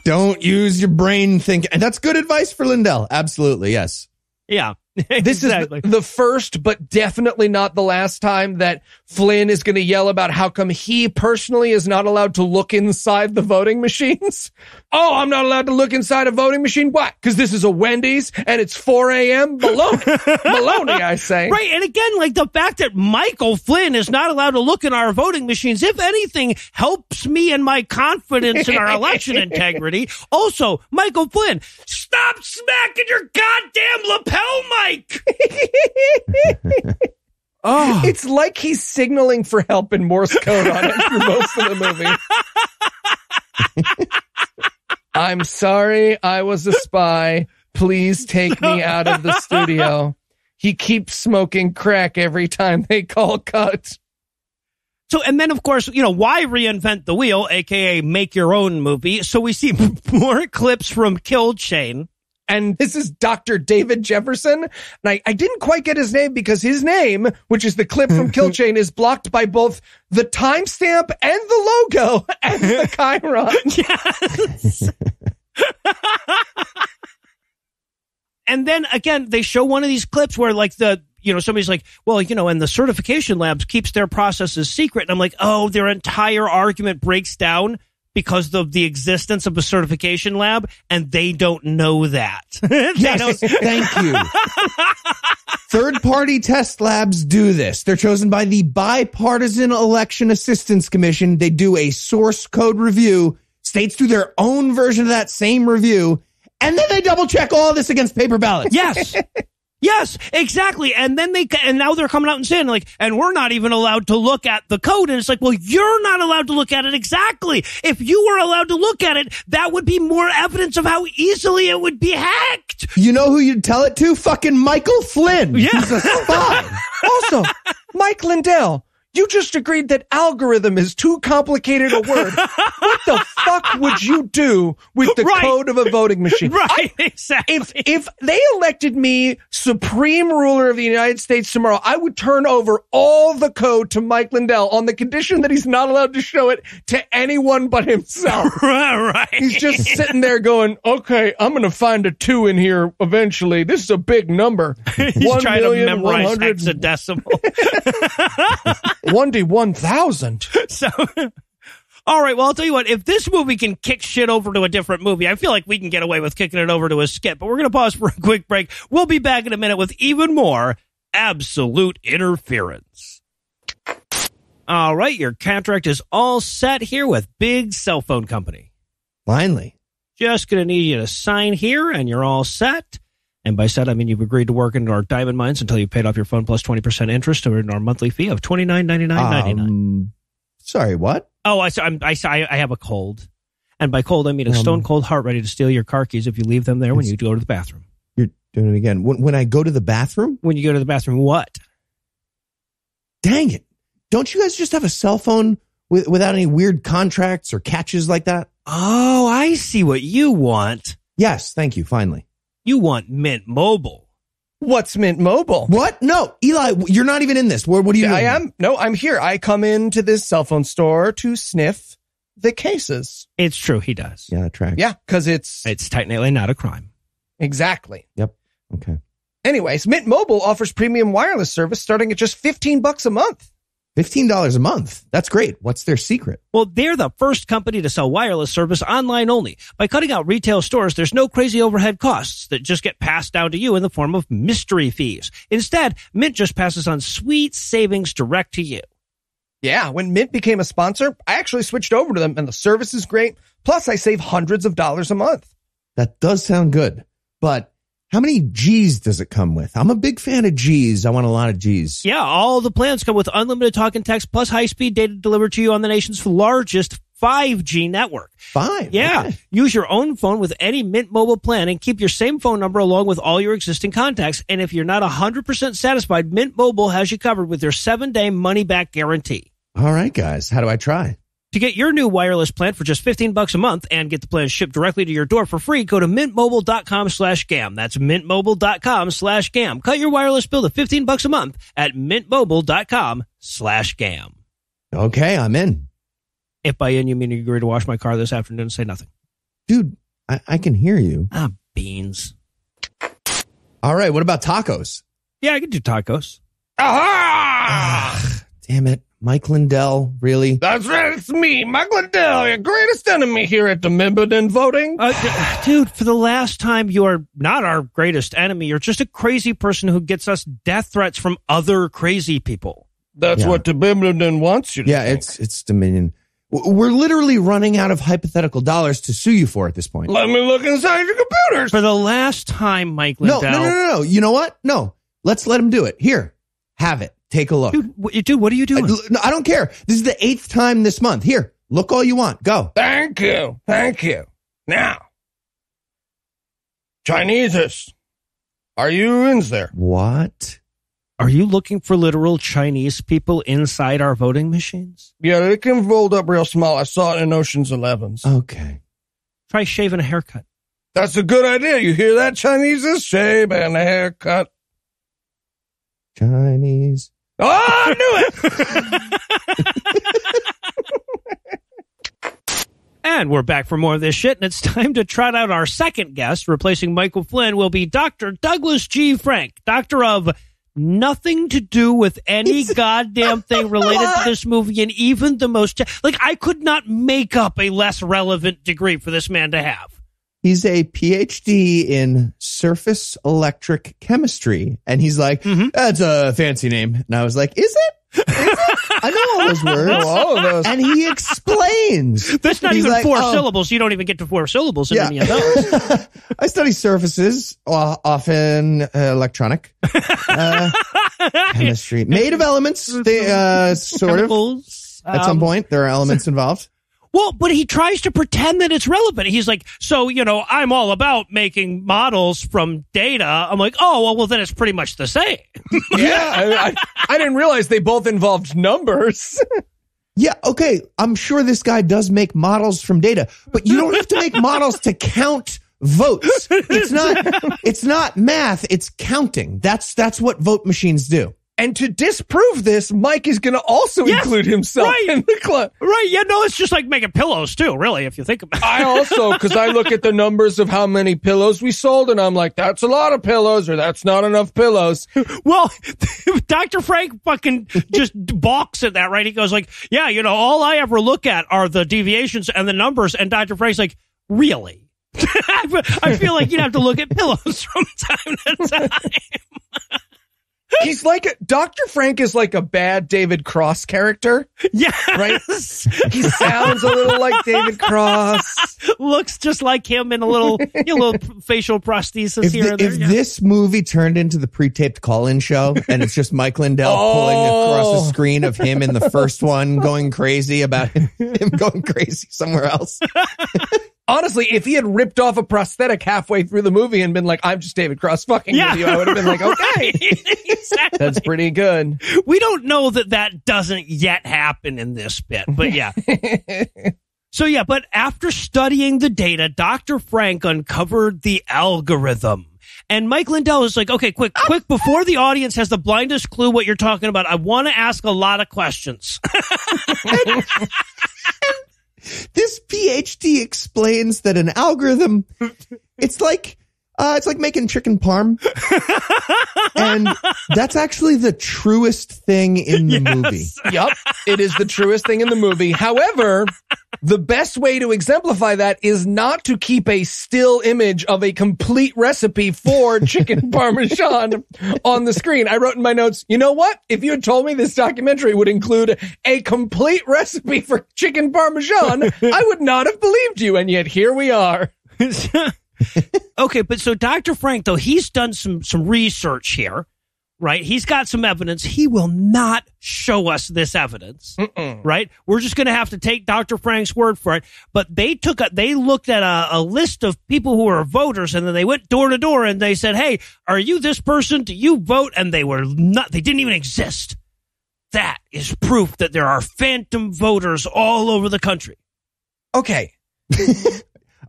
Don't use your brain thinking. And that's good advice for Lindell. Absolutely. Yes. Yeah. This exactly. is the first, but definitely not the last time that Flynn is going to yell about how come he personally is not allowed to look inside the voting machines. Oh, I'm not allowed to look inside a voting machine. Why? Because this is a Wendy's and it's four a.m. Baloney. Baloney, I say. Right. And again, like the fact that Michael Flynn is not allowed to look in our voting machines, if anything, helps me and my confidence in our election integrity. Also, Michael Flynn, stop smacking your goddamn lapel mic. Oh, it's like he's signaling for help in Morse code on it for most of the movie. I'm sorry, I was a spy. Please take me out of the studio. He keeps smoking crack every time they call cut. So, and then, of course, you know, why reinvent the wheel, a k a make your own movie? So we see more clips from Kill Chain. And this is Doctor David Jefferson. And I, I didn't quite get his name because his name, which is the clip from Kill Chain, is blocked by both the timestamp and the logo and the chyron. Yes. And then again, they show one of these clips where like the, you know, somebody's like, well, you know, and the certification labs keeps their processes secret. And I'm like, oh, their entire argument breaks down because of the existence of a certification lab, and they don't know that. Yes, don't... Thank you. Third-party test labs do this. They're chosen by the Bipartisan Election Assistance Commission. They do a source code review. States do their own version of that same review, and then they double-check all this against paper ballots. Yes. Yes, exactly. And then they, and now they're coming out and saying like, and we're not even allowed to look at the code. And it's like, well, you're not allowed to look at it. Exactly. If you were allowed to look at it, that would be more evidence of how easily it would be hacked. You know who you'd tell it to? Fucking Michael Flynn. Yeah. He's a spy. Also, Mike Lindell, you just agreed that algorithm is too complicated a word. What the fuck would you do with the right. code of a voting machine? Right, I, exactly. If, if they elected me supreme ruler of the United States tomorrow, I would turn over all the code to Mike Lindell on the condition that he's not allowed to show it to anyone but himself. Right. He's just sitting there going, okay, I'm going to find a two in here eventually. This is a big number. He's One trying million, to memorize one hundred hexadecimal. one D one thousand. So, all right. Well, I'll tell you what, if this movie can kick shit over to a different movie, I feel like we can get away with kicking it over to a skip, but we're going to pause for a quick break. We'll be back in a minute with even more Absolute Interference. All right. Your contract is all set here with Big Cell Phone Company. Finally. Just going to need you to sign here and you're all set. And by said, I mean you've agreed to work in our diamond mines until you've paid off your phone plus twenty percent interest or in our monthly fee of twenty-nine ninety-nine ninety-nine. Um, sorry, what? Oh, I, I'm, I, I have a cold. And by cold, I mean a um, stone cold heart ready to steal your car keys if you leave them there when you go to the bathroom. You're doing it again. When, when I go to the bathroom? When you go to the bathroom, what? Dang it. Don't you guys just have a cell phone with, without any weird contracts or catches like that? Oh, I see what you want. Yes, thank you, finally. You want Mint Mobile. What's Mint Mobile? What? No, Eli, you're not even in this. What, what are you doing? I am. No, I'm here. I come into this cell phone store to sniff the cases. It's true. He does. Yeah, that tracks. Yeah, because it's... It's technically not a crime. Exactly. Yep. Okay. Anyways, Mint Mobile offers premium wireless service starting at just fifteen bucks a month. fifteen dollars a month. That's great. What's their secret? Well, they're the first company to sell wireless service online only. By cutting out retail stores, there's no crazy overhead costs that just get passed down to you in the form of mystery fees. Instead, Mint just passes on sweet savings direct to you. Yeah, when Mint became a sponsor, I actually switched over to them, and the service is great. Plus, I save hundreds of dollars a month. That does sound good, but... how many G's does it come with? I'm a big fan of G's. I want a lot of G's. Yeah, all the plans come with unlimited talk and text plus high-speed data delivered to you on the nation's largest five G network. Fine. Yeah. Okay. Use your own phone with any Mint Mobile plan and keep your same phone number along with all your existing contacts. And if you're not one hundred percent satisfied, Mint Mobile has you covered with their seven-day money-back guarantee. All right, guys. How do I try? To get your new wireless plan for just fifteen bucks a month and get the plan shipped directly to your door for free, go to mintmobile.com slash gam. That's mintmobile.com slash gam. Cut your wireless bill to fifteen bucks a month at mintmobile.com slash gam. Okay, I'm in. If by in, you mean you agree to wash my car this afternoon, say nothing. Dude, I, I can hear you. Ah, beans. All right, what about tacos? Yeah, I can do tacos. Aha! Ugh, damn it. Mike Lindell, really? That's right, it's me, Mike Lindell, your greatest enemy here at the Wimbledon voting. Uh, dude, for the last time, you are not our greatest enemy. You're just a crazy person who gets us death threats from other crazy people. That's yeah. what the Wimbledon wants you to Yeah, think. it's it's Dominion. We're literally running out of hypothetical dollars to sue you for at this point. Let me look inside your computers. For the last time, Mike Lindell. No, no, no, no, no. You know what? No, let's let him do it. Here, have it. Take a look. Dude, dude, what are you doing? I, no, I don't care. This is the eighth time this month. Here, look all you want. Go. Thank you. Thank you. Now, Chineses, are you in there? What? Are you looking for literal Chinese people inside our voting machines? Yeah, they can fold up real small. I saw it in Ocean's Elevens. Okay. Try shaving a haircut. That's a good idea. You hear that, Chineses? Shave and a haircut. Chinese. Oh, I knew it! And we're back for more of this shit, and it's time to trot out our second guest. Replacing Michael Flynn will be Doctor Douglas G. Frank, doctor of nothing to do with any goddamn thing related to this movie, and even the most... Like, I could not make up a less relevant degree for this man to have. He's a P H D in surface electric chemistry. And he's like, mm-hmm. That's a fancy name. And I was like, is it? Is it? I know all those words. All of those. And he explains. That's not he's even like, four um, syllables. You don't even get to four syllables in yeah. any of those. I study surfaces, uh, often uh, electronic. Uh, chemistry. Made of elements. They uh, sort Chemicals. of. At um, some point, there are elements involved. Well, but he tries to pretend that it's relevant. He's like, so, you know, I'm all about making models from data. I'm like, oh, well, well then it's pretty much the same. yeah, I, I, I didn't realize they both involved numbers. yeah, okay, I'm sure this guy does make models from data, but you don't have to make models to count votes. It's not, it's not math, it's counting. That's, that's what vote machines do. And to disprove this, Mike is going to also yes, include himself right. in the club. Right. Yeah, no, it's just like making pillows, too, really, if you think about it. I also, because I look at the numbers of how many pillows we sold, and I'm like, that's a lot of pillows, or that's not enough pillows. Well, Doctor Frank fucking just balks at that, right? He goes like, yeah, you know, all I ever look at are the deviations and the numbers, and Doctor Frank's like, really? I feel like you'd have to look at pillows from time to time. He's like a, Doctor Frank is like a bad David Cross character. Yes. Right? He sounds a little like David Cross. Looks just like him in a little, you know, little facial prosthesis if here the, and there. If yeah. this movie turned into the pre-taped call-in show and it's just Mike Lindell oh. pulling across the screen of him in the first one going crazy about him, him going crazy somewhere else. Honestly, if he had ripped off a prosthetic halfway through the movie and been like, I'm just David Cross fucking yeah, with you, I would have been like, okay. Right. Exactly. That's pretty good. We don't know that that doesn't yet happen in this bit, but yeah. So yeah, but after studying the data, Doctor Frank uncovered the algorithm. And Mike Lindell is like, okay, quick, quick, before the audience has the blindest clue what you're talking about, I want to ask a lot of questions. This PhD explains that an algorithm, it's like uh, it's like making chicken parm. And that's actually the truest thing in the yes. movie. Yep, it is the truest thing in the movie. However, the best way to exemplify that is not to keep a still image of a complete recipe for chicken parmesan on the screen. I wrote in my notes, you know what? If you had told me this documentary would include a complete recipe for chicken parmesan, I would not have believed you. And yet here we are. Okay, but so Doctor Frank, though, he's done some some research here, right? He's got some evidence. He will not show us this evidence, Mm-mm. right? We're just going to have to take Doctor Frank's word for it. But they took a, they looked at a, a list of people who are voters, and then they went door to door and they said, "Hey, are you this person? Do you vote?" And they were not. They didn't even exist. That is proof that there are phantom voters all over the country. Okay.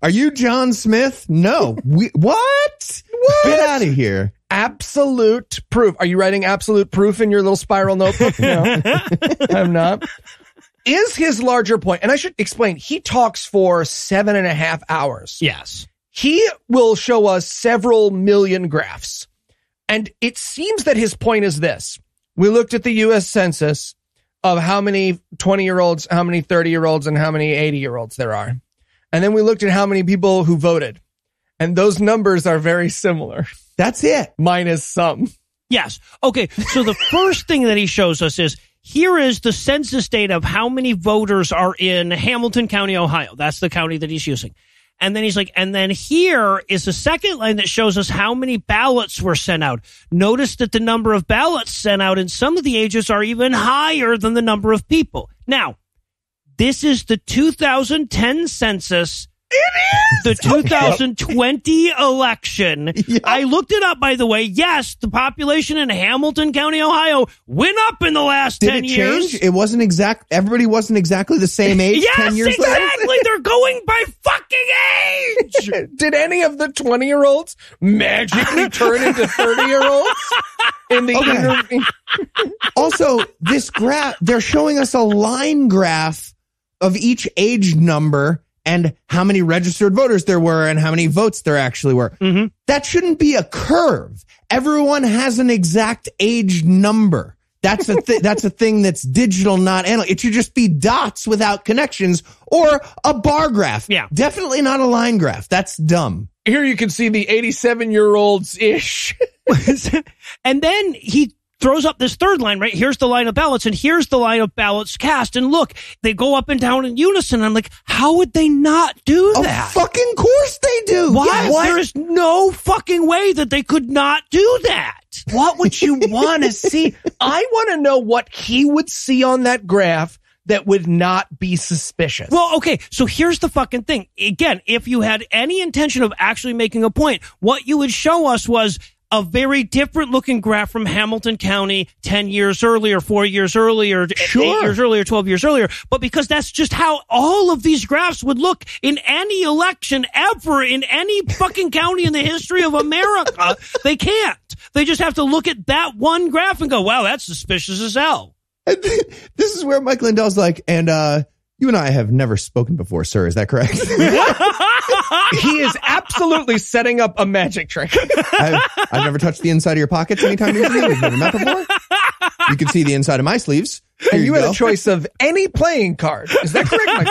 Are you John Smith? No. We, what? What? Get out of here. Absolute proof. Are you writing absolute proof in your little spiral notebook? No, I'm not. Is his larger point, and I should explain, he talks for seven and a half hours. Yes. He will show us several million graphs. And it seems that his point is this. We looked at the U S Census of how many twenty-year-olds, how many thirty-year-olds, and how many eighty-year-olds there are. And then we looked at how many people who voted. And those numbers are very similar. That's it. Minus some. Yes. Okay. So the first thing that he shows us is here is the census data of how many voters are in Hamilton County, Ohio. That's the county that he's using. And then he's like, and then here is the second line that shows us how many ballots were sent out. Notice that the number of ballots sent out in some of the ages are even higher than the number of people. Now, this is the two thousand ten census. It is! The two thousand twenty okay. election. Yeah. I looked it up, by the way. Yes, the population in Hamilton County, Ohio went up in the last Did ten it years. Change? It wasn't exact. Everybody wasn't exactly the same age yes, ten years exactly. later. Yes, exactly. They're going by fucking age. Did any of the twenty-year-olds magically turn into thirty-year-olds? In the okay. inter- Also, this graph, they're showing us a line graph of each age number and how many registered voters there were and how many votes there actually were. Mm-hmm. That shouldn't be a curve. Everyone has an exact age number. That's a th- that's a thing that's digital, not analog. It should just be dots without connections or a bar graph. Yeah. Definitely not a line graph. That's dumb. Here you can see the eighty-seven-year-olds-ish. And then he throws up this third line, right? Here's the line of ballots, and here's the line of ballots cast. And look, they go up and down in unison. I'm like, how would they not do that? Of fucking course they do. Why? Yes. There is no fucking way that they could not do that. What would you want to see? I want to know what he would see on that graph that would not be suspicious. Well, okay, so here's the fucking thing. Again, if you had any intention of actually making a point, what you would show us was a very different looking graph from Hamilton County ten years earlier, four years earlier, sure. eight years earlier, twelve years earlier. But because that's just how all of these graphs would look in any election ever in any fucking county in the history of America, they can't. They just have to look at that one graph and go, wow, that's suspicious as hell. This is where Mike Lindell's like, and uh, you and I have never spoken before, sir. Is that correct? He is absolutely setting up a magic trick. I've, I've never touched the inside of your pockets anytime you've never met before. You can see the inside of my sleeves. And you, you had go. a choice of any playing card. Is that correct, Mike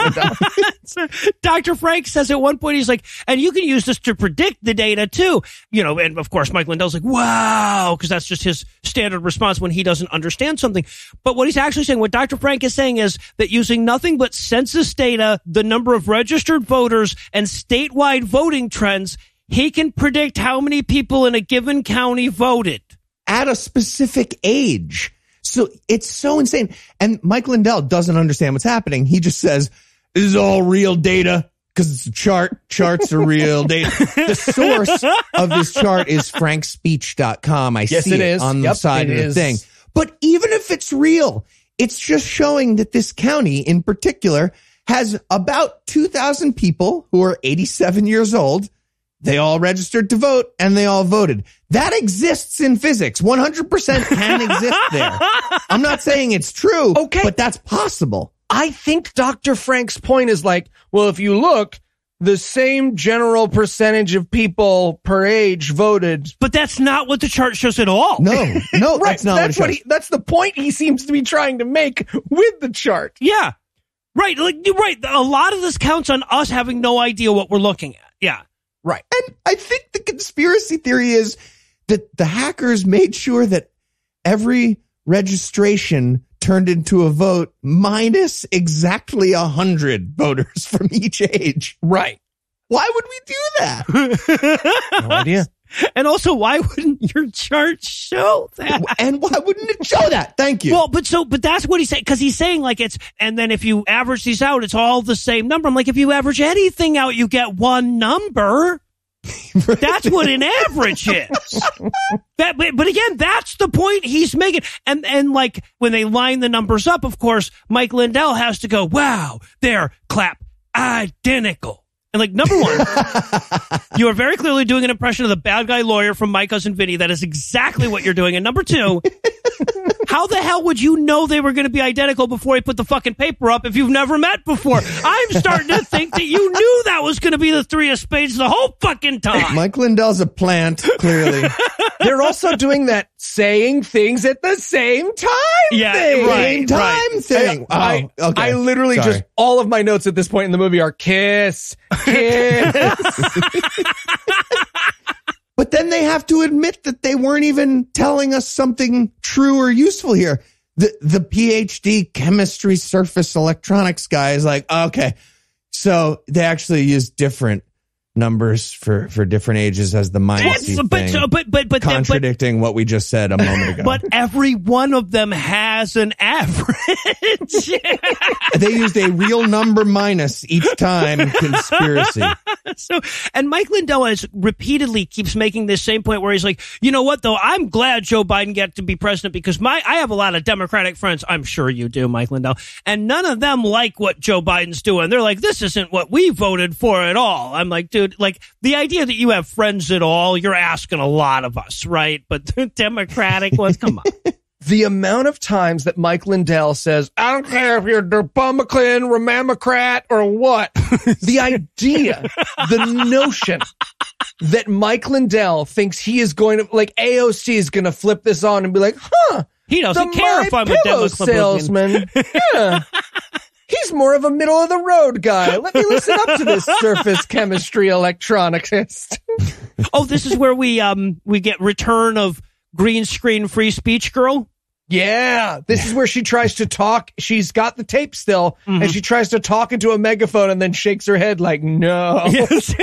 Lindell? Doctor Frank says at one point, he's like, and you can use this to predict the data too. You know, and of course, Mike Lindell's like, wow, because that's just his standard response when he doesn't understand something. But what he's actually saying, what Doctor Frank is saying is that using nothing but census data, the number of registered voters, and statewide voting trends, he can predict how many people in a given county voted. At a specific age. So it's so insane. And Mike Lindell doesn't understand what's happening. He just says, this is all real data because it's a chart. Charts are real data. The source of this chart is frank speech dot com. I yes, see it, it on yep, the side of the is. thing. But even if it's real, it's just showing that this county in particular has about two thousand people who are eighty-seven years old. They all registered to vote, and they all voted. That exists in physics. one hundred percent can exist there. I'm not saying it's true, okay, but that's possible. I think Doctor Frank's point is like, well, if you look, the same general percentage of people per age voted. But that's not what the chart shows at all. No, no, right, that's not that's what, what he, that's the point he seems to be trying to make with the chart. Yeah, right. Like, you're right. A lot of this counts on us having no idea what we're looking at. Yeah. Right. And I think the conspiracy theory is that the hackers made sure that every registration turned into a vote minus exactly one hundred voters from each age. Right. Why would we do that? No idea. And also, why wouldn't your chart show that? And why wouldn't it show that? Thank you. Well, but so, but that's what he's saying, because he's saying like it's, and then if you average these out, it's all the same number. I'm like, if you average anything out, you get one number. Right. That's what an average is. That, but, but again, that's the point he's making. And and like when they line the numbers up, of course, Mike Lindell has to go, wow, they're clap identical. And like, number one, you are very clearly doing an impression of the bad guy lawyer from My Cousin Vinny. That is exactly what you're doing. And number two, how the hell would you know they were going to be identical before he put the fucking paper up if you've never met before? I'm starting to think that you knew that was going to be the three of spades the whole fucking time. Mike Lindell's a plant, clearly. They're also doing that saying things at the same time yeah, thing. Right, same time right. thing. I, oh, okay. I literally Sorry. just, all of my notes at this point in the movie are kiss. But then they have to admit that they weren't even telling us something true or useful here. The the PhD chemistry surface electronics guy is like, okay, so they actually use different numbers for, for different ages as the minus thing, but, so, but, but, but, contradicting but, what we just said a moment ago. But every one of them has an average. They used a real number minus each time. Conspiracy. So, and Mike Lindell is repeatedly keeps making this same point where he's like, you know what, though? I'm glad Joe Biden got to be president because my I have a lot of Democratic friends. I'm sure you do, Mike Lindell. And none of them like what Joe Biden's doing. They're like, this isn't what we voted for at all. I'm like, dude, like the idea that you have friends at all, you're asking a lot of us, right? But the Democratic ones, come on. The amount of times that Mike Lindell says, I don't care if you're Republican, Remamocrat, or what. The idea, the notion that Mike Lindell thinks he is going to, like A O C is going to flip this on and be like, huh. He doesn't care if I'm a Democrat salesman. Yeah. He's more of a middle of the road guy. Let me listen up to this surface chemistry electronicist. Oh, this is where we um we get return of green screen free speech girl. Yeah, this is where she tries to talk. She's got the tape still, mm-hmm. and she tries to talk into a megaphone and then shakes her head like no, yes.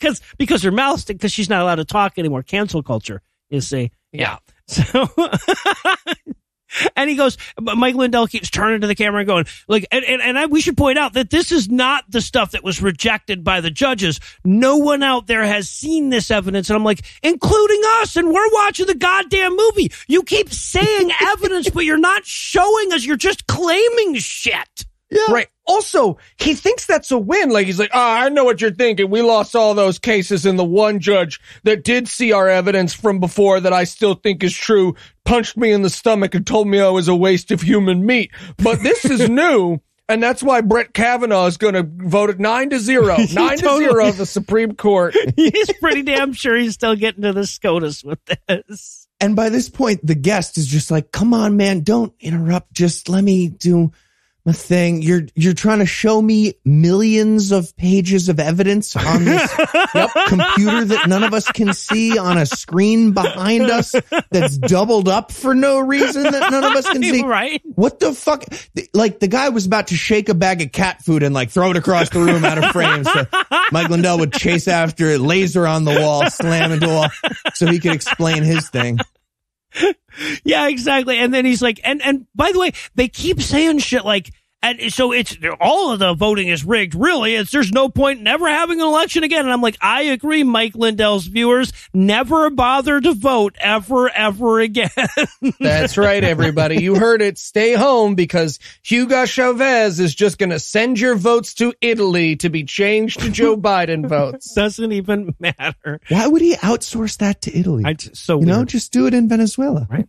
because because her mouth because she's not allowed to talk anymore. Cancel culture, you see. Yeah, so. And he goes, Mike Lindell keeps turning to the camera and going, like, and, and, and I, we should point out that this is not the stuff that was rejected by the judges. No one out there has seen this evidence. And I'm like, including us. And we're watching the goddamn movie. You keep saying evidence, but you're not showing us. You're just claiming shit. Yeah. Right. Also, he thinks that's a win. Like, he's like, oh, I know what you're thinking. We lost all those cases, and the one judge that did see our evidence from before that I still think is true punched me in the stomach and told me I was a waste of human meat. But this is new, and that's why Brett Kavanaugh is going to vote at nine to zero. Nine totally, to zero, the Supreme Court. He's pretty damn sure he's still getting to the SCOTUS with this. And by this point, the guest is just like, come on, man, don't interrupt. Just let me do my thing. You're you're trying to show me millions of pages of evidence on this yep, computer that none of us can see on a screen behind us that's doubled up for no reason that none of us can see. Right? What the fuck? Like, the guy was about to shake a bag of cat food and like throw it across the room out of frame. So Mike Lindell would chase after it, laser on the wall, slam into the wall so he could explain his thing. Yeah, exactly. And then he's like, and and by the way, they keep saying shit like, and so it's all of the voting is rigged. Really, it's there's no point in ever having an election again. And I'm like, I agree, Mike Lindell's viewers, never bother to vote ever, ever again. That's right, everybody. You heard it. Stay home because Hugo Chavez is just going to send your votes to Italy to be changed to Joe Biden votes. Doesn't even matter. Why would he outsource that to Italy? I, so you weird. know, just do it in Venezuela, right?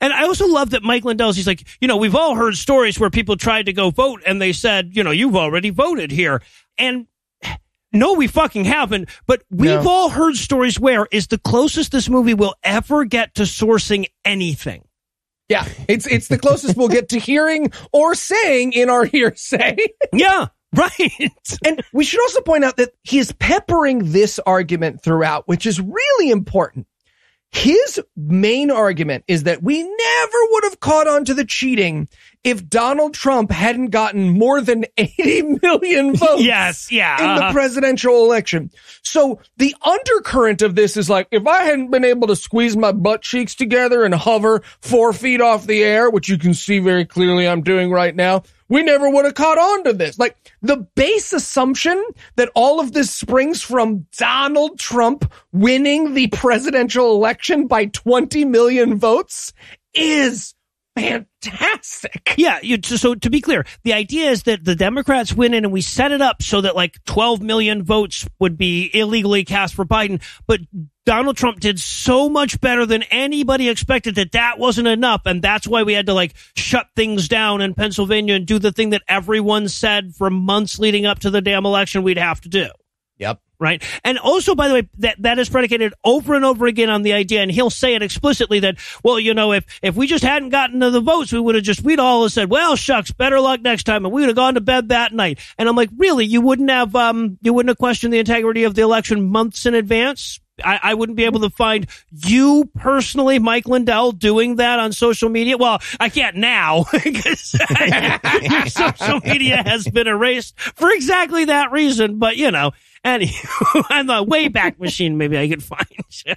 And I also love that Mike Lindell's, he's like, you know, we've all heard stories where people tried to go vote and they said, you know, you've already voted here. And no, we fucking haven't. But we've no. all heard stories where is the closest this movie will ever get to sourcing anything. Yeah, it's it's the closest we'll get to hearing or saying in our hearsay. Yeah. Right. And we should also point out that he is peppering this argument throughout, which is really important. His main argument is that we never would have caught on to the cheating if Donald Trump hadn't gotten more than eighty million votes yes, yeah, in uh-huh. the presidential election. So the undercurrent of this is like, if I hadn't been able to squeeze my butt cheeks together and hover four feet off the air, which you can see very clearly I'm doing right now, we never would have caught on to this. Like, the base assumption that all of this springs from Donald Trump winning the presidential election by twenty million votes is fantastic. Yeah. You, so to be clear, the idea is that the Democrats win in and we set it up so that like twelve million votes would be illegally cast for Biden. But Donald Trump did so much better than anybody expected that that wasn't enough. And that's why we had to like shut things down in Pennsylvania and do the thing that everyone said for months leading up to the damn election we'd have to do. Yep. Right. And also, by the way, that that is predicated over and over again on the idea. And he'll say it explicitly that, well, you know, if if we just hadn't gotten to the votes, we would have just we'd all have said, well, shucks, better luck next time. And we would have gone to bed that night. And I'm like, really, you wouldn't have um you wouldn't have questioned the integrity of the election months in advance? I, I wouldn't be able to find you personally, Mike Lindell, doing that on social media. Well, I can't now because your social media has been erased for exactly that reason. But, you know, anywho, on the Wayback Machine, maybe I could find you.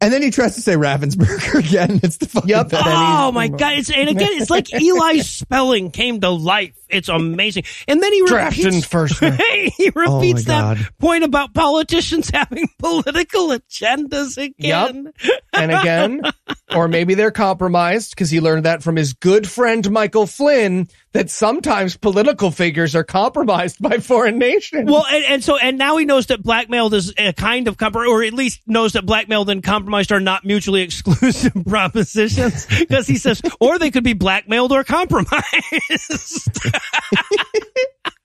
And then he tries to say Raffensperger again. It's the fucking yep. Oh, my God. It's, and again, it's like Eli's spelling came to life. It's amazing. And then he repeats, first he repeats oh that God. point about politicians having political agendas again. Yep. And again, or maybe they're compromised because he learned that from his good friend, Michael Flynn, that sometimes political figures are compromised by foreign nations. Well, and, and so and now he knows that blackmail is a kind of compromise, or at least knows that blackmail and compromised are not mutually exclusive propositions, because he says, or they could be blackmailed or compromised.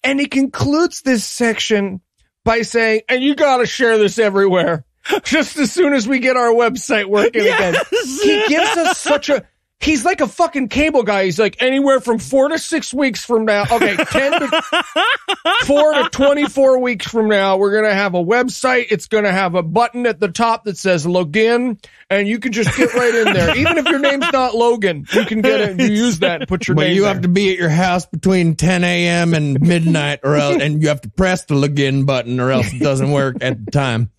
And he concludes this section by saying, and you got to share this everywhere just as soon as we get our website working yes! again. He gives us such a, he's like a fucking cable guy. He's like, anywhere from four to six weeks from now. Okay, ten to four to twenty-four weeks from now, we're going to have a website. It's going to have a button at the top that says Login, and you can just get right in there. Even if your name's not Logan, you can get it. You use that and put your well, name Well, you there. have to be at your house between ten a.m. and midnight, or else, and you have to press the Login button, or else it doesn't work at the time.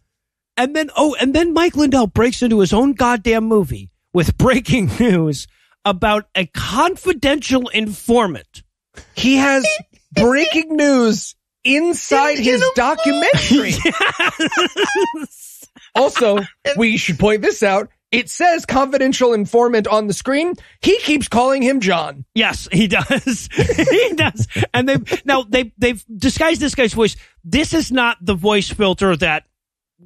And then, oh, and then Mike Lindell breaks into his own goddamn movie with breaking news about a confidential informant. He has breaking news inside his documentary. Yes. Also, we should point this out. It says confidential informant on the screen. He keeps calling him John. Yes, he does. He does. And they've, now they, they've disguised this guy's voice. This is not the voice filter that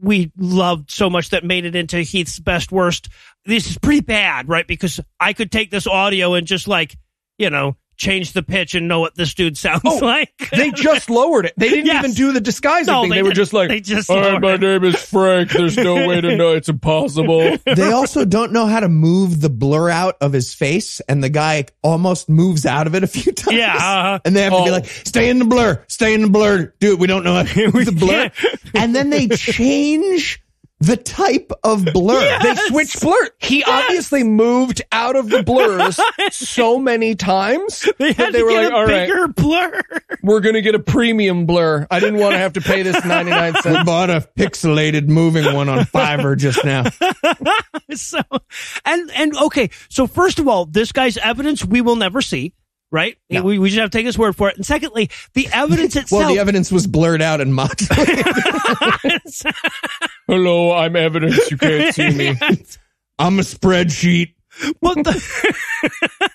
we loved so much that made it into Heath's best worst. This is pretty bad, right? Because I could take this audio and just like, you know, change the pitch and know what this dude sounds oh, like. They just lowered it. They didn't yes. even do the disguising no, thing. They, they were just like, they just all right, my it. name is Frank. There's no way to know. It's impossible. They also don't know how to move the blur out of his face, and the guy almost moves out of it a few times. Yeah, uh-huh. And they have to oh. be like, stay in the blur, stay in the blur. Dude, we don't know how to move the blur. And then they change the type of blur. Yes. They switch blur. He yes. obviously moved out of the blurs so many times they had that they to were get like, a all bigger right, blur. We're going to get a premium blur. I didn't want to have to pay this ninety-nine cents. We bought a pixelated moving one on Fiverr just now. so, and, and okay. So first of all, this guy's evidence we will never see. Right? No. We, we just have to take his word for it. And secondly, the evidence itself. Well, the evidence was blurred out and mocked. Hello, I'm evidence. You can't see me. I'm a spreadsheet. But the,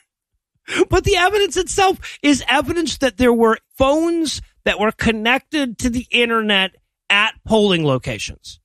but the evidence itself is evidence that there were phones that were connected to the internet at polling locations.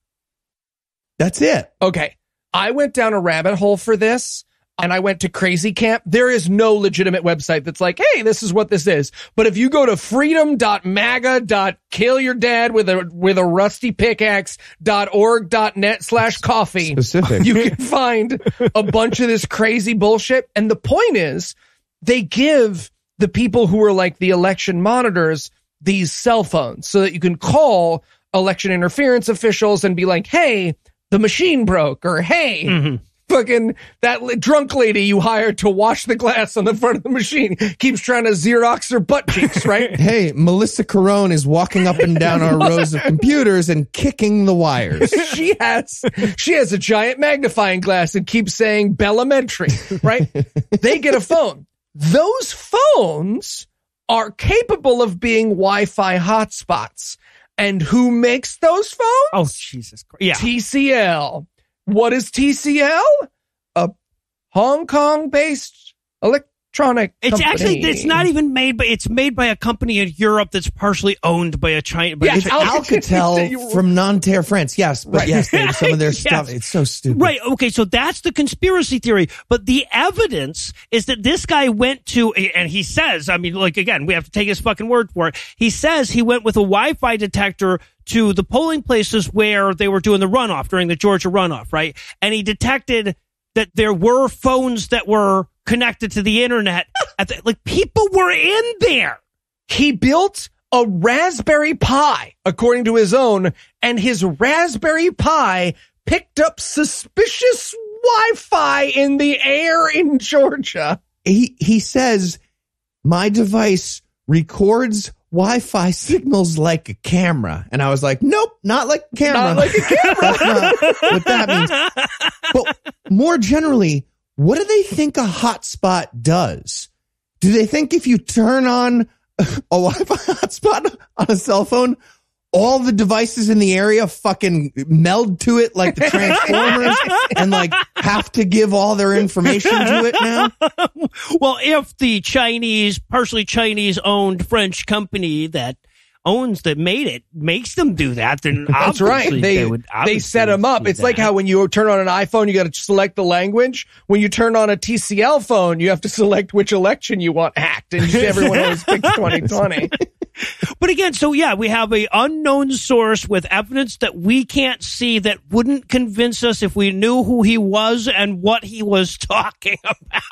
That's it. Okay. I went down a rabbit hole for this. And I went to Crazy Camp. There is no legitimate website that's like, hey, this is what this is. But if you go to freedom dot maga dot kill your dad with a rusty pickaxe dot org dot net slash coffee, you can find a bunch of this crazy bullshit. And the point is, they give the people who are like the election monitors these cell phones so that you can call election interference officials and be like, hey, the machine broke, or hey, mm-hmm. fucking that drunk lady you hired to wash the glass on the front of the machine keeps trying to Xerox her butt cheeks, right? Hey, Melissa Carone is walking up and down our rows of computers and kicking the wires. she has she has a giant magnifying glass and keeps saying Bell-Elementary, right? They get a phone. Those phones are capable of being Wi-Fi hotspots. And who makes those phones? Oh, Jesus Christ. Yeah. T C L. What is T C L? A Hong Kong-based electronic It's company. Actually, it's not even made by, it's made by a company in Europe that's partially owned by a China. By yeah, a China. It's Alcatel from Nanterre, France. Yes, but right. yes, they, some of their yes. stuff. It's so stupid. Right, okay, so that's the conspiracy theory. But the evidence is that this guy went to, and he says, I mean, like, again, we have to take his fucking word for it. He says he went with a Wi-Fi detector to the polling places where they were doing the runoff during the Georgia runoff, right? And he detected that there were phones that were connected to the internet. At the, like, people were in there. He built a Raspberry Pi, according to his own, and his Raspberry Pi picked up suspicious Wi-Fi in the air in Georgia. He, he says, my device records Wi-Fi signals like a camera. And I was like, nope, not like a camera. Not like a camera. That's not what that means. But more generally, what do they think a hotspot does? Do they think if you turn on a Wi-Fi hotspot on a cell phone, all the devices in the area fucking meld to it like the Transformers and like have to give all their information to it now? Well, if the Chinese, partially Chinese owned French company that owns that made it makes them do that, then that's right. They they, would they set them up. It's that. Like how when you turn on an iPhone, you got to select the language. When you turn on a T C L phone, you have to select which election you want hacked, and everyone always picks twenty twenty. But again, so yeah, we have a unknown source with evidence that we can't see that wouldn't convince us if we knew who he was and what he was talking about.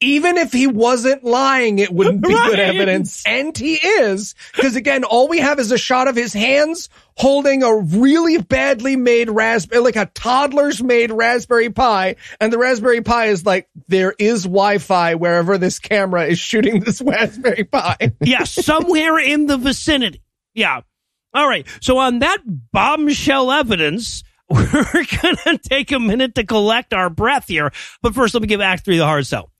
Even if he wasn't lying, it wouldn't be right. good evidence. And he is. Because again, all we have is a shot of his hands holding a really badly made raspberry, like a toddler's made Raspberry Pi. And the Raspberry Pi is like, there is Wi-Fi wherever this camera is shooting this Raspberry Pi. Yeah, somewhere in the vicinity. Yeah. All right. So on that bombshell evidence, we're going to take a minute to collect our breath here. But first, let me give Act three the hard sell.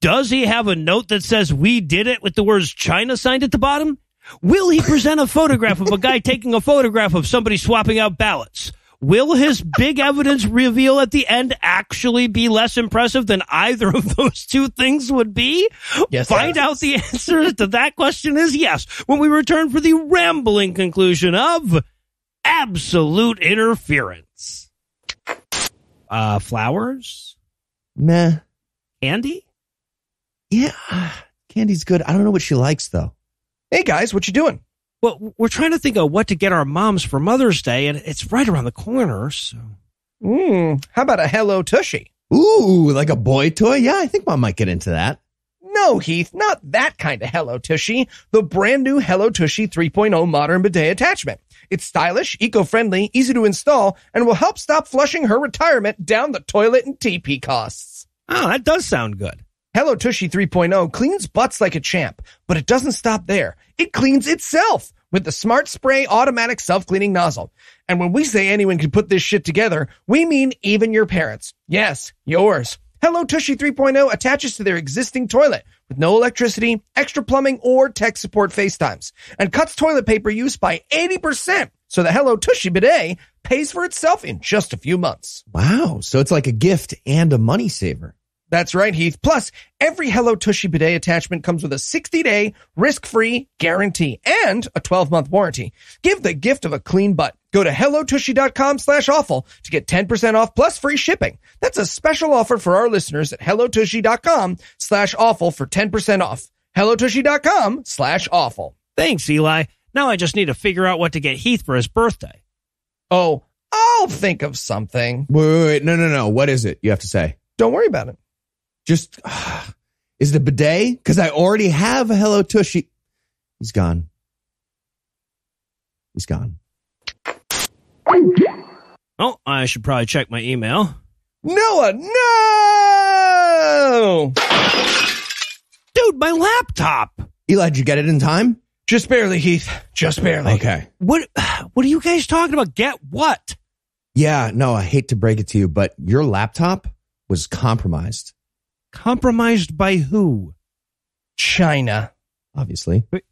Does he have a note that says we did it with the words China signed at the bottom? Will he present a photograph of a guy taking a photograph of somebody swapping out ballots? Will his big evidence reveal at the end actually be less impressive than either of those two things would be? Yes, Find out the answer to that question is yes, when we return for the rambling conclusion of Absolute Interference. Uh, flowers? Nah. Candy? Yeah, candy's good. I don't know what she likes, though. Hey, guys, what you doing? Well, we're trying to think of what to get our moms for Mother's Day, and it's right around the corner, so... Mm, how about a Hello Tushy? Ooh, like a boy toy? Yeah, I think Mom might get into that. No, Heath, not that kind of Hello Tushy. The brand new Hello Tushy three point oh modern bidet attachment. It's stylish, eco-friendly, easy to install, and will help stop flushing her retirement down the toilet and T P costs. Oh, that does sound good. Hello Tushy three point oh cleans butts like a champ, but it doesn't stop there. It cleans itself with the Smart Spray automatic self-cleaning nozzle. And when we say anyone can put this shit together, we mean even your parents. Yes, yours. Hello Tushy three point oh attaches to their existing toilet with no electricity, extra plumbing, or tech support FaceTimes, and cuts toilet paper use by eighty percent. So the Hello Tushy bidet pays for itself in just a few months. Wow, so it's like a gift and a money saver. That's right, Heath. Plus, every Hello Tushy bidet attachment comes with a sixty-day, risk-free guarantee and a twelve-month warranty. Give the gift of a clean butt. Go to hellotushy.com slash awful to get ten percent off plus free shipping. That's a special offer for our listeners at hellotushy.com slash awful for ten percent off. hellotushy.com slash awful. Thanks, Eli. Now I just need to figure out what to get Heath for his birthday. Oh, I'll think of something. Wait, wait, wait. No, no, no. What is it? You have to say. Don't worry about it. Just, uh, is the bidet? Because I already have a Hello Tushy. He's gone. He's gone. Oh, I should probably check my email. Noah, no! Dude, my laptop! Eli, did you get it in time? Just barely, Heath. Just barely. Okay. What, what are you guys talking about? Get what? Yeah, no, I hate to break it to you, but your laptop was compromised. Compromised by who? China. Obviously. But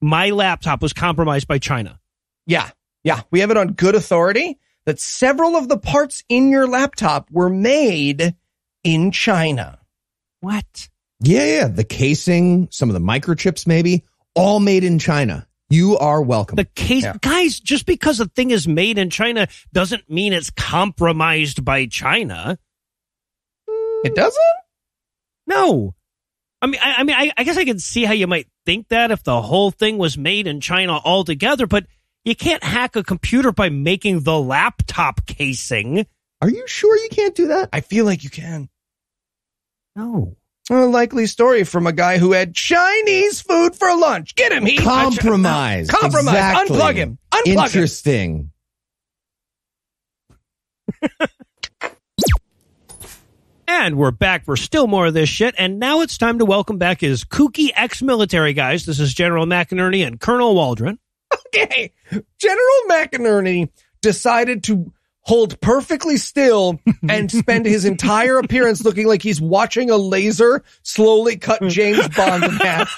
my laptop was compromised by China. Yeah. Yeah. We have it on good authority that several of the parts in your laptop were made in China. What? Yeah. Yeah. The casing, some of the microchips, maybe all made in China. You are welcome. The case, yeah. Guys, just because a thing is made in China doesn't mean it's compromised by China. It doesn't? No, I mean, I, I mean, I, I guess I can see how you might think that if the whole thing was made in China altogether, but you can't hack a computer by making the laptop casing. Are you sure you can't do that? I feel like you can. No. A likely story from a guy who had Chinese food for lunch. Get him, he compromise. No, compromise. Exactly. Unplug him. Unplug Interesting. him. Interesting. And we're back for still more of this shit. And now it's time to welcome back his kooky ex-military guys. This is General McInerney and Colonel Waldron. Okay. General McInerney decided to hold perfectly still and spend his entire appearance looking like he's watching a laser slowly cut James Bond in half.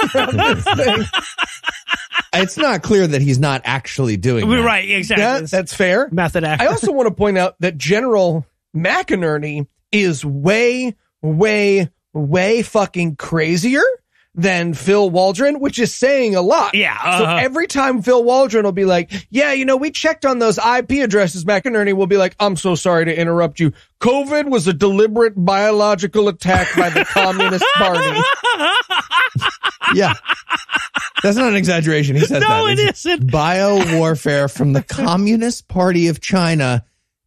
It's not clear that he's not actually doing it. Right, exactly. That, that's fair. Method actor. I also want to point out that General McInerney is way, way, way fucking crazier than Phil Waldron, which is saying a lot. Yeah. Uh-huh. So every time Phil Waldron will be like, yeah, you know, we checked on those I P addresses, McInerney will be like, I'm so sorry to interrupt you. COVID was a deliberate biological attack by the Communist Party. Yeah. That's not an exaggeration. He says no, that. No, it isn't. Bio warfare from the Communist Party of China,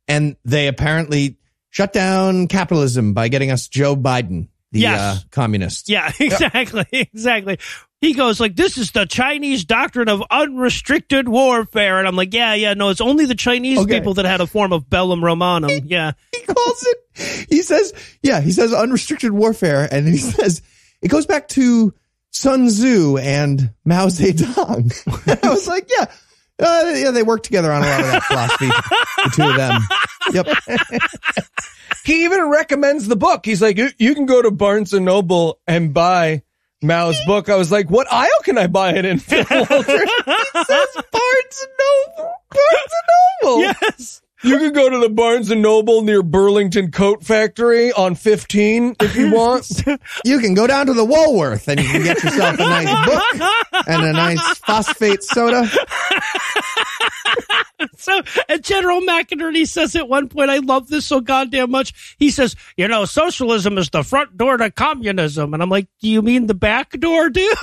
and they apparently shut down capitalism by getting us Joe Biden, the yes. uh, communist. Yeah, exactly. Yep. Exactly. He goes like, this is the Chinese doctrine of unrestricted warfare. And I'm like, yeah, yeah, no, it's only the Chinese okay. people that had a form of bellum romanum. He, yeah. He calls it, he says, yeah, he says unrestricted warfare. And then he says, it goes back to Sun Tzu and Mao Zedong. And I was like, yeah. Uh, yeah, they work together on a lot of that philosophy, the two of them. Yep. He even recommends the book. He's like, you, you can go to Barnes and Noble and buy Mao's book. I was like, what aisle can I buy it in, Phil Waldron? He says Barnes and Noble. Barnes and Noble. Yes. You can go to the Barnes and Noble near Burlington Coat Factory on fifteen if you want. You can go down to the Woolworth and you can get yourself a nice book and a nice phosphate soda. So, and General McInerney says at one point, I love this so goddamn much. He says, you know, socialism is the front door to communism. And I'm like, do you mean the back door, dude?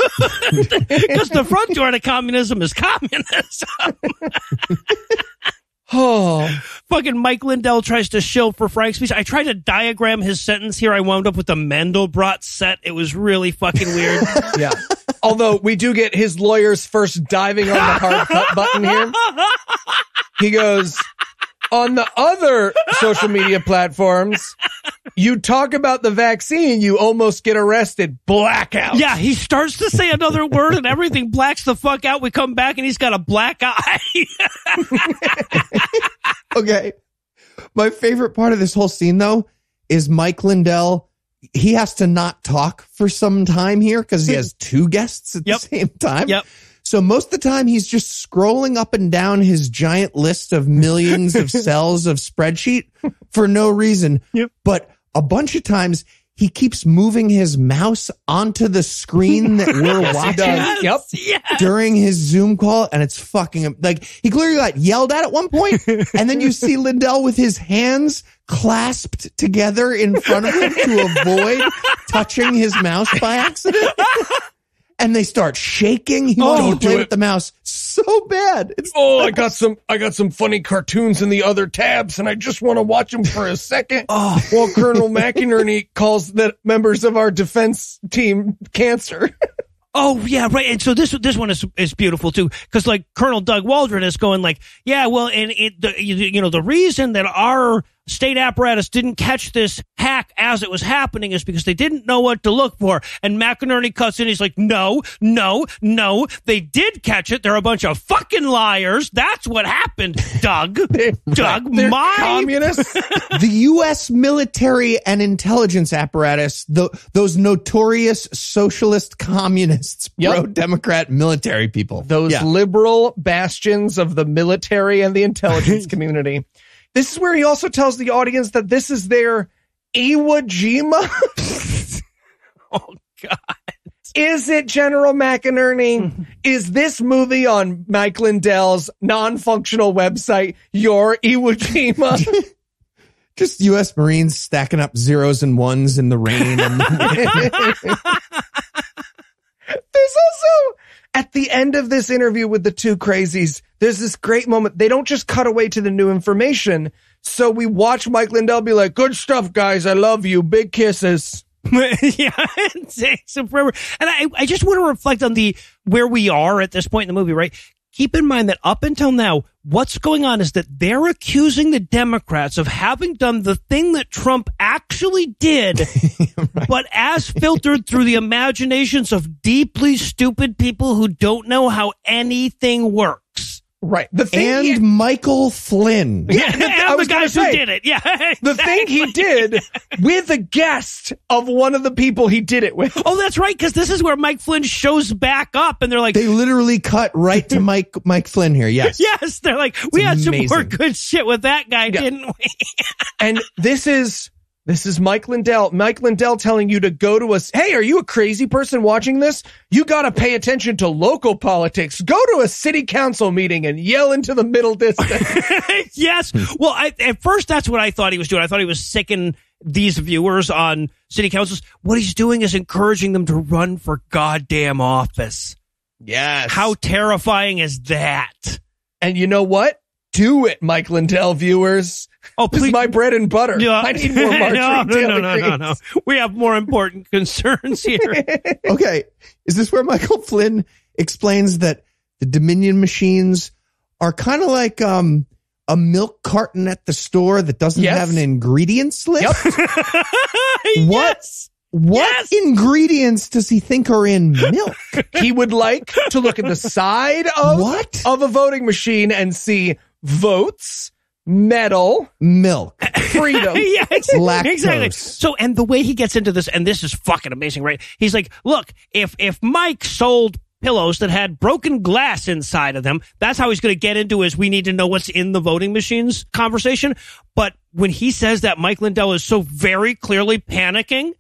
Because the front door to communism is communism. Oh, fucking Mike Lindell tries to shill for Frank's speech. I tried to diagram his sentence here. I wound up with a Mandelbrot set. It was really fucking weird. Yeah. Although we do get his lawyer's first diving on the hard cut button here. He goes, on the other social media platforms, you talk about the vaccine, you almost get arrested. Blackout. Yeah, he starts to say another word and everything blacks the fuck out. We come back and he's got a black eye. Okay. My favorite part of this whole scene, though, is Mike Lindell. He has to not talk for some time here because he has two guests at yep. the same time. Yep. So most of the time, he's just scrolling up and down his giant list of millions of cells of spreadsheet for no reason. Yep. But a bunch of times, he keeps moving his mouse onto the screen that we're yes, watching yep, yes. during his Zoom call. And it's fucking like he clearly got yelled at at one point, and then you see Lindell with his hands clasped together in front of him to avoid touching his mouse by accident. And they start shaking. He oh, won't do play it. With the mouse so bad. It's oh, I got some. I got some funny cartoons in the other tabs, and I just want to watch them for a second. Oh. While Colonel McInerney calls the members of our defense team cancer. Oh, yeah, right. And so this this one is is beautiful, too, because like Colonel Doug Waldron is going like, yeah, well, and it the, you, you know, the reason that our state apparatus didn't catch this hack as it was happening is because they didn't know what to look for. And McInerney cuts in. He's like, no, no, no, they did catch it. They're a bunch of fucking liars. That's what happened, Doug. Doug, right. my communists. The U S military and intelligence apparatus, the, those notorious socialist communists. Yep. Pro-Democrat military people. Those yeah. liberal bastions of the military and the intelligence community. This is where he also tells the audience that this is their Iwo Jima. Oh, God. Is it General McInerney? Is this movie on Mike Lindell's non-functional website your Iwo Jima? Just U S Marines stacking up zeros and ones in the rain. There's also, at the end of this interview with the two crazies, there's this great moment. They don't just cut away to the new information. So we watch Mike Lindell be like, good stuff, guys. I love you. Big kisses. Yeah, it takes forever. And I, I just want to reflect on the where we are at this point in the movie, right? Keep in mind that up until now, what's going on is that they're accusing the Democrats of having done the thing that Trump actually did, right. but as filtered through the imaginations of deeply stupid people who don't know how anything works. Right. The thing and he, Michael Flynn. Yeah, the, and I was the guys say, who did it. Yeah. Exactly. The thing he did with a guest of one of the people he did it with. Oh, that's right, because this is where Mike Flynn shows back up and they're like they literally cut right to Mike Mike Flynn here. Yes. Yes. They're like, it's we had amazing. Some more good shit with that guy, yeah. didn't we? And this is This is Mike Lindell. Mike Lindell telling you to go to us. Hey, are you a crazy person watching this? You got to pay attention to local politics. Go to a city council meeting and yell into the middle distance. Yes. Well, I, at first, that's what I thought he was doing. I thought he was sicking these viewers on city councils. What he's doing is encouraging them to run for goddamn office. Yes. How terrifying is that? And you know what? Do it, Mike Lindell viewers. Oh, please. This is my bread and butter. No. I need more margarine. no, no, no, no, no, no. We have more important concerns here. Okay. Is this where Michael Flynn explains that the Dominion machines are kind of like um, a milk carton at the store that doesn't yes. have an ingredients list? Yep. What? Yes. What yes. ingredients does he think are in milk? He would like to look at the side of, what? of a voting machine and see votes, metal, milk, freedom, yeah, exactly. lactose. Exactly. So, and the way he gets into this, and this is fucking amazing, right? He's like, look, if if Mike sold pillows that had broken glass inside of them, that's how he's going to get into his we need to know what's in the voting machines conversation. But when he says that, Mike Lindell is so very clearly panicking.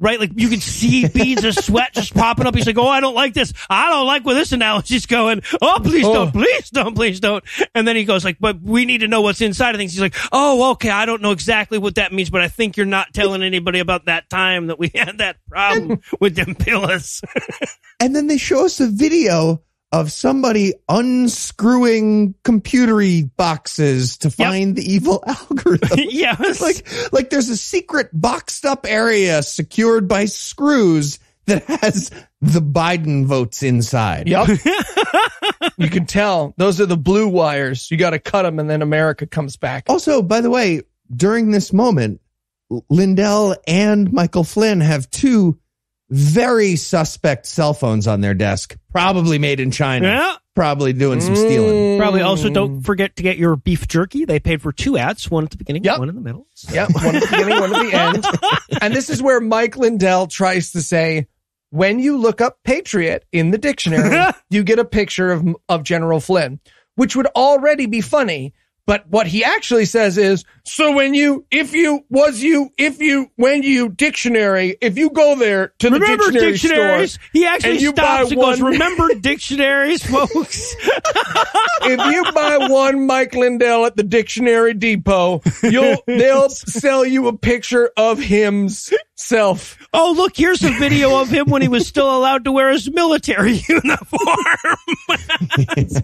right? Like, you can see beads of sweat just popping up. He's like, oh, I don't like this. I don't like where this analogy's going. Oh, please oh. don't, please don't, please don't. And then he goes like, but we need to know what's inside of things. He's like, oh, okay, I don't know exactly what that means, but I think you're not telling anybody about that time that we had that problem with them pillars. And then they show us a video of somebody unscrewing computery boxes to find yep. the evil algorithm. Yes. Like, like there's a secret boxed up area secured by screws that has the Biden votes inside. Yep. You can tell. Those are the blue wires. You got to cut them, and then America comes back. Also, by the way, during this moment, Lindell and Michael Flynn have two very suspect cell phones on their desk, probably made in China, yeah. probably doing some stealing. Probably also don't forget to get your beef jerky. They paid for two ads, one at the beginning, yep. one in the middle. So. Yeah, one at the beginning, one at the end. And this is where Mike Lindell tries to say, when you look up Patriot in the dictionary, you get a picture of, of General Flynn, which would already be funny. But what he actually says is, so when you, if you, was you, if you, when you, dictionary, if you go there to the remember dictionary dictionaries, store, he actually and you stops buy and one, goes, remember dictionaries, folks? If you buy one Mike Lindell at the Dictionary Depot, you'll they'll sell you a picture of himself. Oh, look, here's a video of him when he was still allowed to wear his military uniform.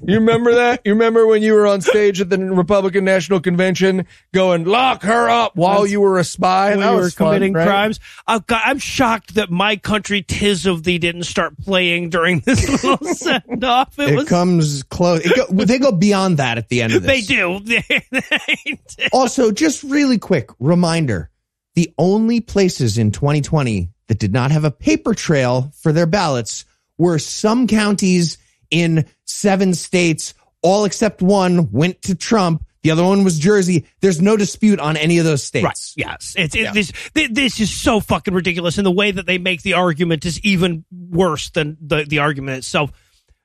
You remember that? You remember when you were on stage at the Republican National Convention going, lock her up, while That's, you were a spy and you were committing fun, right? crimes? Oh, God, I'm shocked that My Country 'Tis of Thee didn't start playing during this little send off. It, it was... comes close. It go, they go beyond that at the end of this. They do. They, they do. Also, just really quick reminder. The only places in twenty twenty that did not have a paper trail for their ballots were some counties in seven states. All except one went to Trump. The other one was Jersey. There's no dispute on any of those states. Right. Yes. It's, it's yeah. this, this is so fucking ridiculous. And the way that they make the argument is even worse than the, the argument itself.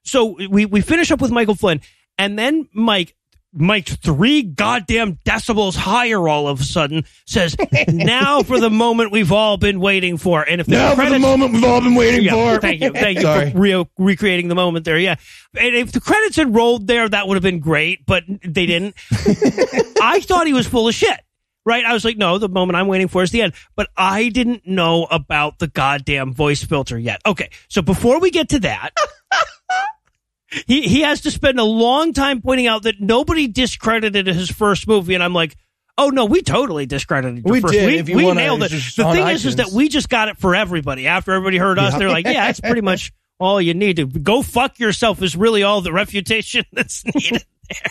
So we, we finish up with Michael Flynn, and then Mike Mike, three goddamn decibels higher all of a sudden, says, now for the moment we've all been waiting for. And if Now credits, for the moment we've all been waiting yeah, for. Thank you. Thank you Sorry. for re- recreating the moment there. Yeah. And if the credits had rolled there, that would have been great, but they didn't. I thought he was full of shit. Right? I was like, no, the moment I'm waiting for is the end. But I didn't know about the goddamn voice filter yet. Okay. So before we get to that... He he has to spend a long time pointing out that nobody discredited his first movie, and I'm like, oh no, we totally discredited your we first. Did, we if you we wanna, nailed it. The thing is, is that we just got it for everybody. After everybody heard us, yeah. they're like, yeah, that's pretty much all you need to go fuck yourself is really all the refutation that's needed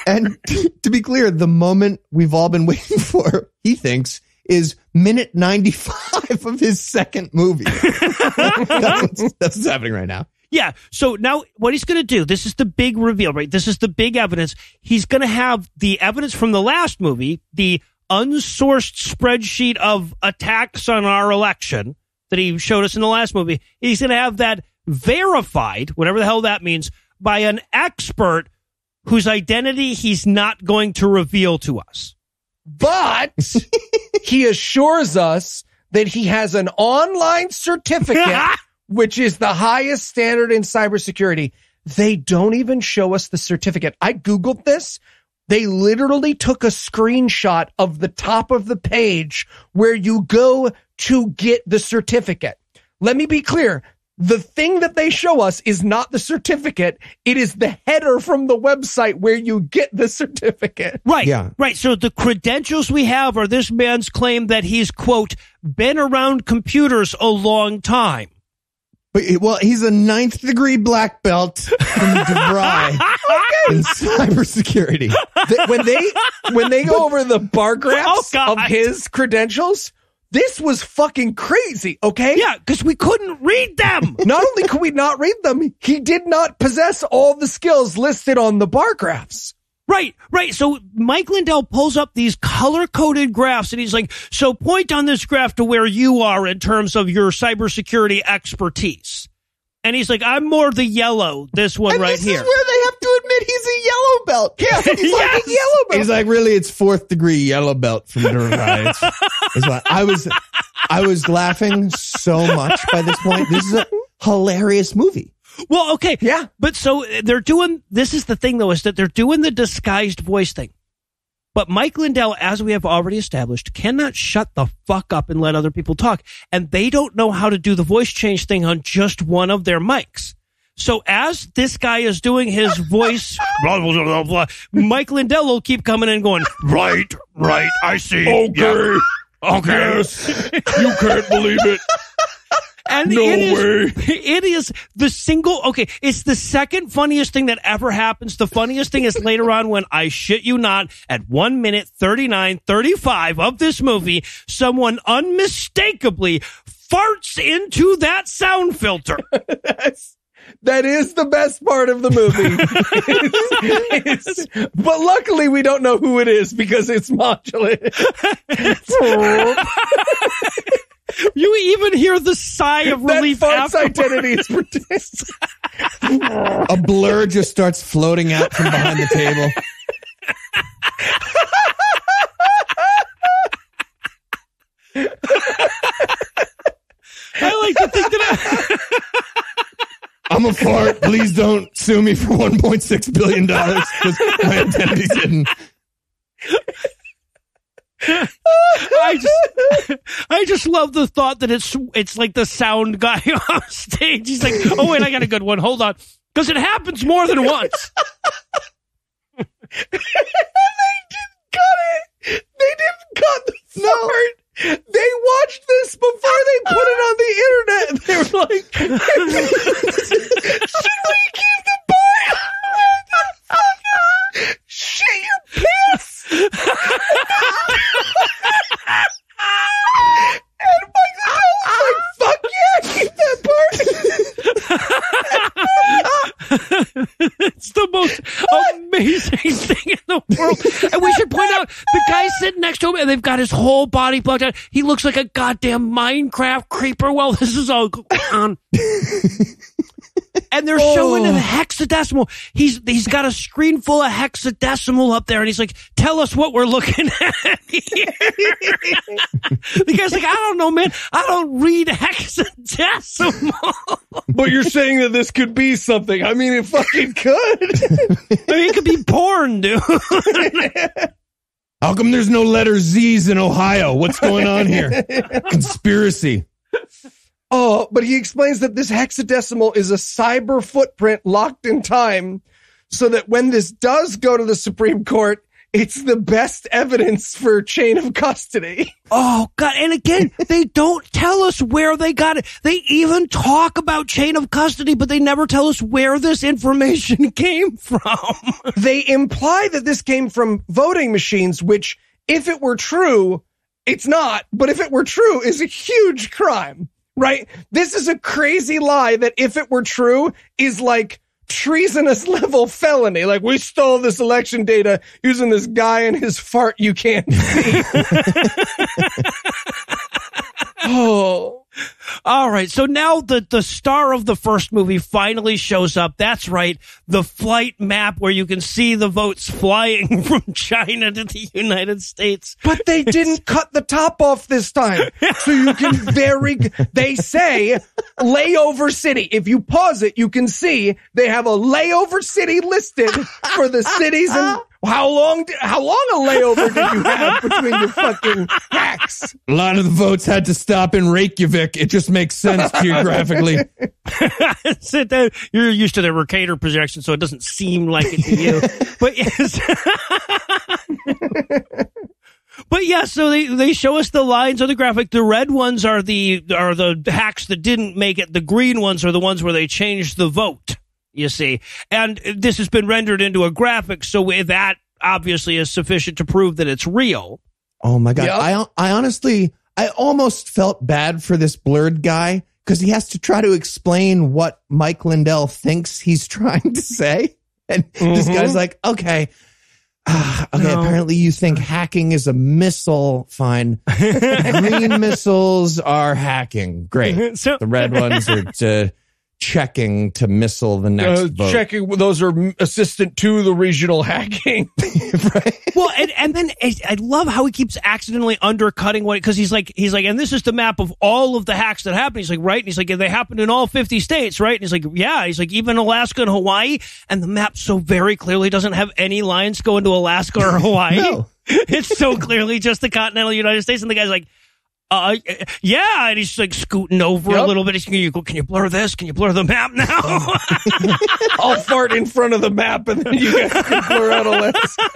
there. And to be clear, the moment we've all been waiting for, he thinks, is minute ninety-five of his second movie. that's, what's, that's what's happening right now. Yeah, so now what he's going to do, this is the big reveal, right? This is the big evidence. He's going to have the evidence from the last movie, the unsourced spreadsheet of attacks on our election that he showed us in the last movie. He's going to have that verified, whatever the hell that means, by an expert whose identity he's not going to reveal to us. But he assures us that he has an online certificate which is the highest standard in cybersecurity. They don't even show us the certificate. I Googled this. They literally took a screenshot of the top of the page where you go to get the certificate. Let me be clear. The thing that they show us is not the certificate. It is the header from the website where you get the certificate. Right. Yeah. Right. So the credentials we have are this man's claim that he's, quote, been around computers a long time. But, well, he's a ninth degree black belt from DeVry okay. in cybersecurity. When they when they go over the bar graphs oh, of his credentials, this was fucking crazy, okay? Yeah, because we couldn't read them. Not only could we not read them, he did not possess all the skills listed on the bar graphs. Right, right. So Mike Lindell pulls up these color-coded graphs, and he's like, so point on this graph to where you are in terms of your cybersecurity expertise. And he's like, I'm more the yellow, this one and right this here. This is where they have to admit he's a yellow belt. Yeah, he's yes. like a yellow belt. He's like, really, it's fourth degree yellow belt from the right. I was I was laughing so much by this point. This is a hilarious movie. Well, okay. Yeah. But so they're doing, this is the thing though, is that they're doing the disguised voice thing. But Mike Lindell, as we have already established, cannot shut the fuck up and let other people talk. And they don't know how to do the voice change thing on just one of their mics. So as this guy is doing his voice, blah, blah, blah, blah, Mike Lindell will keep coming in going, right, right, I see. Okay. Yeah. Okay. Yes. You can't believe it. And no it is, way. It is the single, okay, it's the second funniest thing that ever happens. The funniest thing is later on when, I shit you not, at one minute thirty-nine, thirty-five of this movie, someone unmistakably farts into that sound filter. That's, that is the best part of the movie. it's, it's, but luckily we don't know who it is because it's modulated. You even hear the sigh of relief. That fart's identity is protected. A blur just starts floating out from behind the table. I like to think that I... I'm a fart. Please don't sue me for one point six billion dollars because my identity's hidden. I just, I just love the thought that it's, it's like the sound guy on stage. He's like, oh wait, I got a good one. Hold on, because it happens more than once. They didn't cut it. They didn't cut the fart. No. They watched this before they put it on the internet. They were like, should we keep the part? Shit your pants. And Mike's I was like, fuck yeah, keep that part. It's the most amazing thing in the world. And we should point out, the guy sitting next to him and they've got his whole body plugged out. He looks like a goddamn Minecraft creeper. Well, this is all going on. And they're oh. showing him hexadecimal. He's He's got a screen full of hexadecimal up there, and he's like, tell us what we're looking at here. The guy's like, I don't know, man. I don't read hexadecimal. But you're saying that this could be something. I mean, it fucking could. I mean, it could be porn, dude. How come there's no letter Z's in Ohio? What's going on here? Conspiracy. Oh, but he explains that this hexadecimal is a cyber footprint locked in time so that when this does go to the Supreme Court, it's the best evidence for chain of custody. Oh, God. And again, they don't tell us where they got it. They even talk about chain of custody, but they never tell us where this information came from. They imply that this came from voting machines, which, if it were true, it's not. But if it were true, is a huge crime. Right? This is a crazy lie that, if it were true, is like treasonous level felony. Like, we stole this election data using this guy and his fart you can't see. Oh. All right. So now the, the star of the first movie finally shows up. That's right. The flight map where you can see the votes flying from China to the United States. But they didn't cut the top off this time. So you can very, they say layover city. If you pause it, you can see they have a layover city listed for the cities. And how long, did, how long a layover did you have between your fucking hacks? A lot of the votes had to stop in Reykjavik. It just makes sense geographically. You're used to the Mercator projection, so it doesn't seem like it to you. But yes. But yeah, so they, they show us the lines on the graphic. The red ones are the, are the hacks that didn't make it. The green ones are the ones where they changed the vote. You see, and this has been rendered into a graphic, so that obviously is sufficient to prove that it's real. Oh my God. Yep. I I honestly, I almost felt bad for this blurred guy because he has to try to explain what Mike Lindell thinks he's trying to say. And mm-hmm. this guy's like, okay, uh, okay, no. Apparently you think hacking is a missile. Fine. Green missiles are hacking. Great. So- the red ones are to... checking to missile the next uh, vote. Checking, those are assistant to the regional hacking. Right? Well, and, and then I love how he keeps accidentally undercutting what, because he's like, he's like, and this is the map of all of the hacks that happened. He's like, right? And he's like, and they happened in all fifty states, right? And he's like, yeah. He's like, even Alaska and Hawaii. And the map so very clearly doesn't have any lines going to Alaska or Hawaii. No. It's so clearly just the continental United States. And the guy's like, Uh, yeah, and he's like scooting over yep. a little bit. He's like, can you blur this? Can you blur the map now? I'll fart in front of the map, and then you guys can blur out Alaska.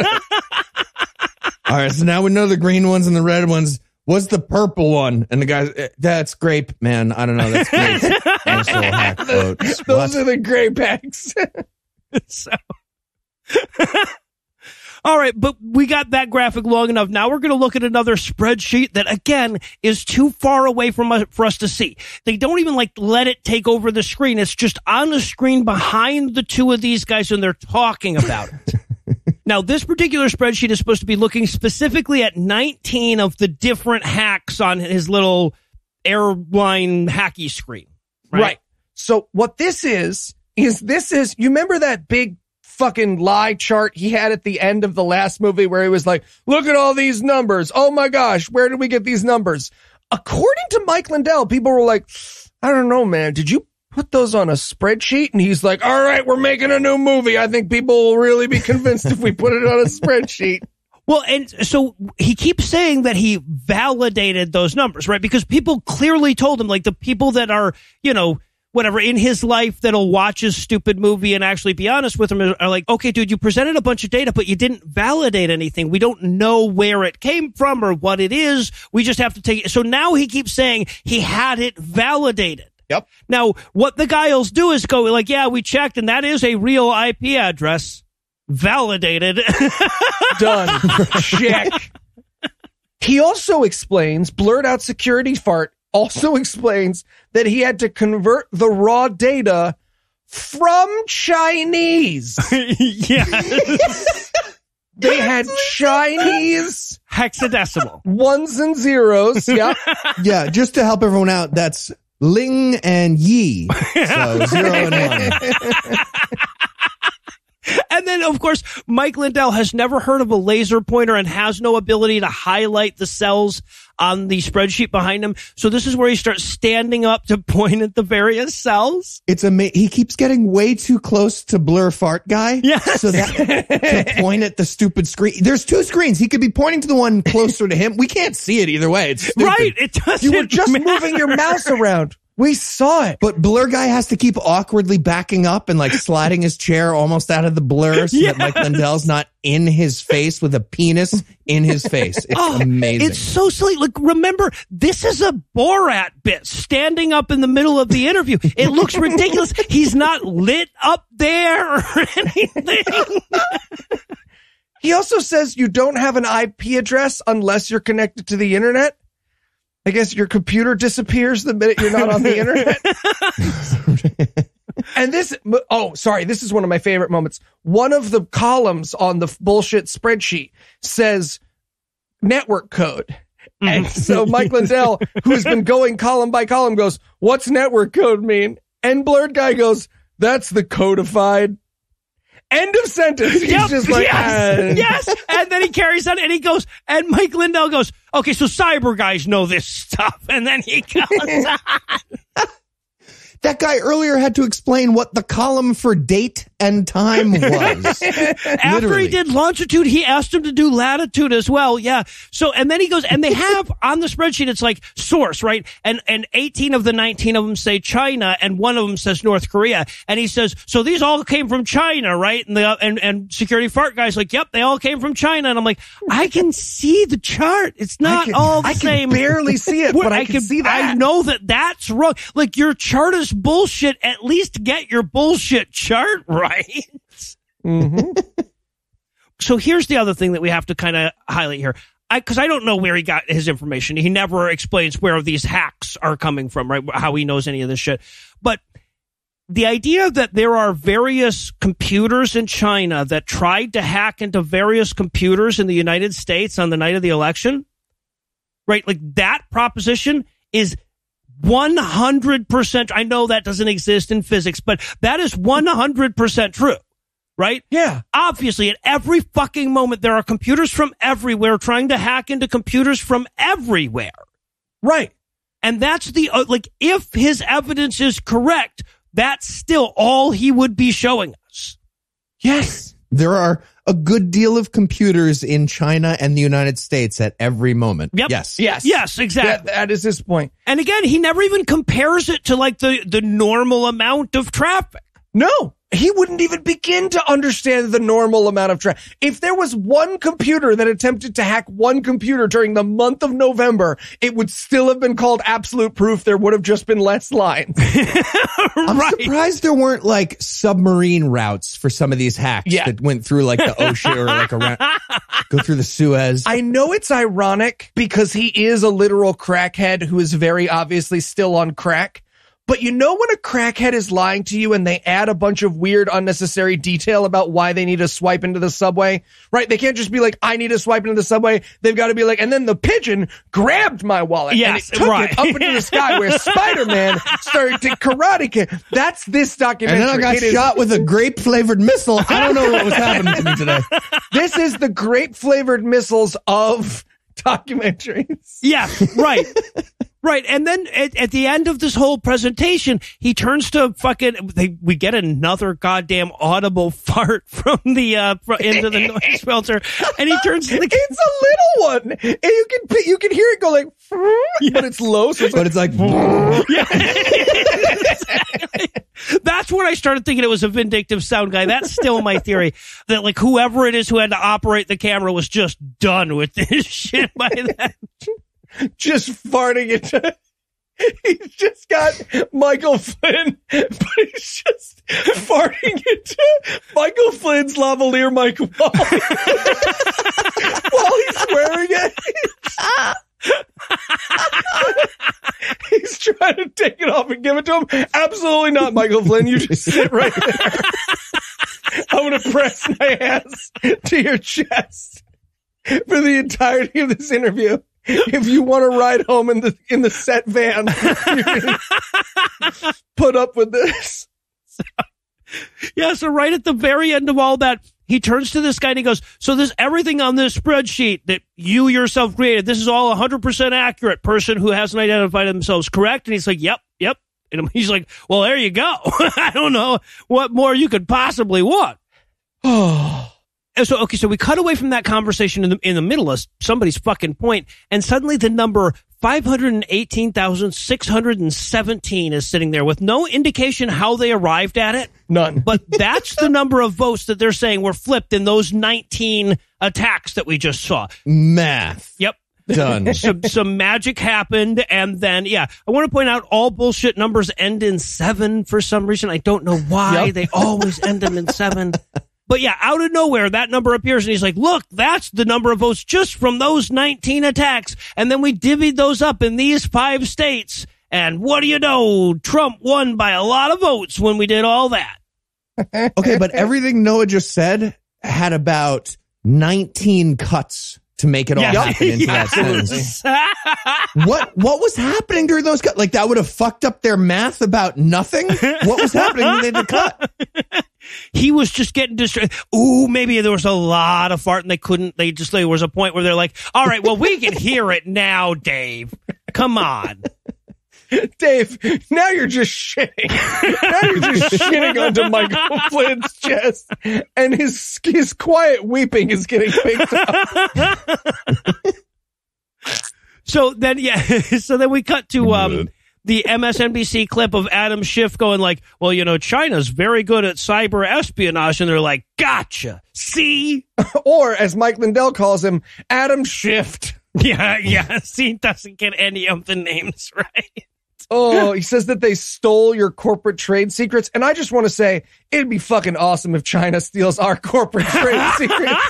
All right, so now we know the green ones and the red ones. What's the purple one? And the guys, that's grape, man. I don't know. That's grape. That's hack vote. Those what? Are the grape hacks. So... All right, but we got that graphic long enough. Now we're going to look at another spreadsheet that, again, is too far away from us, for us to see. They don't even, like, let it take over the screen. It's just on the screen behind the two of these guys, and they're talking about it. Now, this particular spreadsheet is supposed to be looking specifically at nineteen of the different hacks on his little airline hacky screen. Right. right. So what this is, is this is, you remember that big fucking lie chart he had at the end of the last movie where he was like, look at all these numbers. Oh my gosh, where did we get these numbers? According to Mike Lindell, people were like, I don't know, man, did you put those on a spreadsheet? And he's like, all right, we're making a new movie. I think people will really be convinced if we put it on a spreadsheet. Well, and so he keeps saying that he validated those numbers, right? Because people clearly told him, like, the people that are, you know, whatever, in his life that'll watch his stupid movie and actually be honest with him are like, okay, dude, you presented a bunch of data, but you didn't validate anything. We don't know where it came from or what it is. We just have to take it. So now he keeps saying he had it validated. Yep. Now, what the guy'll do is go like, yeah, we checked, and that is a real I P address. Validated. Done. Check. He also explains, blurred out security fart, also explains that he had to convert the raw data from Chinese. Yes. They had Chinese hexadecimal ones and zeros. Yeah. Yeah. Just to help everyone out, that's Ling and Yi. So zero and one. And then, of course, Mike Lindell has never heard of a laser pointer and has no ability to highlight the cells on the spreadsheet behind him. So this is where he starts standing up to point at the various cells. It's ama- He keeps getting way too close to Blur Fart Guy. Yes. So that to point at the stupid screen. There's two screens. He could be pointing to the one closer to him. We can't see it either way. It's stupid. Right. It doesn't You were just matter. moving your mouse around. We saw it. But Blur Guy has to keep awkwardly backing up and like sliding his chair almost out of the blur so yes. that Mike Lindell's not in his face with a penis in his face. It's oh, amazing. It's so silly. Like, remember, this is a Borat bit standing up in the middle of the interview. It looks ridiculous. He's not lit up there or anything. He also says you don't have an I P address unless you're connected to the internet. I guess your computer disappears the minute you're not on the internet. And this, oh, sorry, this is one of my favorite moments. One of the columns on the bullshit spreadsheet says network code. Mm. And so Mike Lindell, who's been going column by column, goes, what's network code mean? And Blurred Guy goes, that's the codified. End of sentence. He's yep. just like, yes. yes. And then he carries on and he goes, and Mike Lindell goes, okay, so cyber guys know this stuff. And then he goes on. That guy earlier had to explain what the column for date and time was. After he did longitude, he asked him to do latitude as well. Yeah. So, and then he goes, and they have on the spreadsheet, it's like source, right? And, and eighteen of the nineteen of them say China, and one of them says North Korea. And he says, so these all came from China, right? And the, and, and security fart guy's like, yep, they all came from China. And I'm like, I can see the chart. It's not can, all the I same. I can barely see it, but I, I can see that. I know that that's wrong. Like, your chart is bullshit. At least get your bullshit chart right. Mm-hmm. So here's the other thing that we have to kind of highlight here, I because I don't know where he got his information. He never explains where these hacks are coming from, right? How he knows any of this shit. But the idea that there are various computers in China that tried to hack into various computers in the United States on the night of the election, right? Like, that proposition is one hundred percent. I know that doesn't exist in physics, but that is one hundred percent true. Right? Yeah. Obviously, at every fucking moment, there are computers from everywhere trying to hack into computers from everywhere. Right. And that's the, uh, like, if his evidence is correct, that's still all he would be showing us. Yes. There are a good deal of computers in China and the United States at every moment. Yep. Yes. Yes. Yes, exactly. That, that is his point. And again, he never even compares it to, like, the, the normal amount of traffic. No. He wouldn't even begin to understand the normal amount of traffic. If there was one computer that attempted to hack one computer during the month of November, it would still have been called Absolute Proof. There would have just been less lines. Right. I'm surprised there weren't like submarine routes for some of these hacks yeah. that went through like the ocean or like around, go through the Suez. I know it's ironic because he is a literal crackhead who is very obviously still on crack. But you know when a crackhead is lying to you and they add a bunch of weird, unnecessary detail about why they need to swipe into the subway, right? They can't just be like, I need to swipe into the subway. They've got to be like, and then the pigeon grabbed my wallet yes, and it took right. it up into the sky where Spider-Man started to karate kick. That's this documentary. And then I got it shot is- with a grape-flavored missile. I don't know what was happening to me today. This is the grape-flavored missiles of documentaries. Yeah, right. Right, and then at, at the end of this whole presentation, he turns to fucking. They, we get another goddamn audible fart from the uh, into the noise filter, and he turns to the. It's a little one, and you can you can hear it go like, yes. but it's low, so it's but like, it's like. That's when I started thinking it was a vindictive sound guy. That's still my theory. That like whoever it is who had to operate the camera was just done with this shit by then. Just farting into. He's just got Michael Flynn, but he's just farting into Michael Flynn's lavalier mic wall while he's wearing it. He's trying to take it off and give it to him. Absolutely not, Michael Flynn. You just sit right there. I'm going to press my ass to your chest for the entirety of this interview. If you want to ride home in the in the set van, put up with this. So, yeah, so right at the very end of all that, he turns to this guy and he goes, so there's everything on this spreadsheet that you yourself created. This is all one hundred percent accurate. Person who hasn't identified themselves, correct? And he's like, yep, yep. And he's like, well, there you go. I don't know what more you could possibly want. Oh. And so, okay, so we cut away from that conversation in the, in the middle of somebody's fucking point, and suddenly the number five hundred eighteen thousand six hundred seventeen is sitting there with no indication how they arrived at it. None. But that's the number of votes that they're saying were flipped in those nineteen attacks that we just saw. Math. Yep. Done. some, some magic happened, and then, yeah, I want to point out all bullshit numbers end in seven for some reason. I don't know why. Yep. They always end them in seven. But yeah, out of nowhere, that number appears, and he's like, look, that's the number of votes just from those nineteen attacks, and then we divvied those up in these five states, and what do you know? Trump won by a lot of votes when we did all that. Okay, but everything Noah just said had about nineteen cuts to make it all yes. happen into yes. that sentence. What, what was happening during those cuts? Like, that would have fucked up their math about nothing? What was happening when they did the cut? He was just getting distracted. Ooh, maybe there was a lot of fart and they couldn't. They just, there was a point where they're like, all right, well, we can hear it now, Dave. Come on. Dave, now you're just shitting. Now you're just shitting onto Michael Flynn's chest, and his, his quiet weeping is getting picked up. So then, yeah, so then we cut to, um, the M S N B C clip of Adam Schiff going like, well, you know, China's very good at cyber espionage. And they're like, gotcha. See? Or as Mike Lindell calls him, Adam Schiff. Yeah, yeah. See, he doesn't get any of the names right. Oh, he says that they stole your corporate trade secrets. And I just want to say, it'd be fucking awesome if China steals our corporate trade secrets.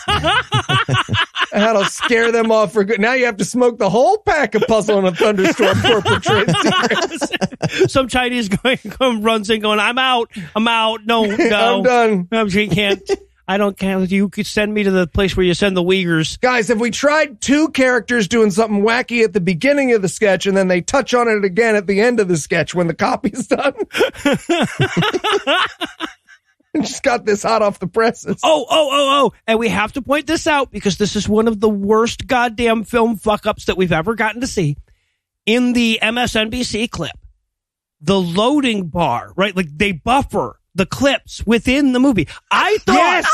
That'll scare them off for good. Now you have to smoke the whole pack of Puzzle in a Thunderstorm corporate trade secrets. Some Chinese going, runs in going, I'm out. I'm out. No, no. I'm done. I can't. I don't care. You could send me to the place where you send the Uyghurs. Guys, have we tried two characters doing something wacky at the beginning of the sketch and then they touch on it again at the end of the sketch when the copy's done? Just got this hot off the presses. Oh, oh, oh, oh. And we have to point this out because this is one of the worst goddamn film fuck-ups that we've ever gotten to see. In the M S N B C clip, the loading bar, right? Like they buffer the clips within the movie. I thought yes!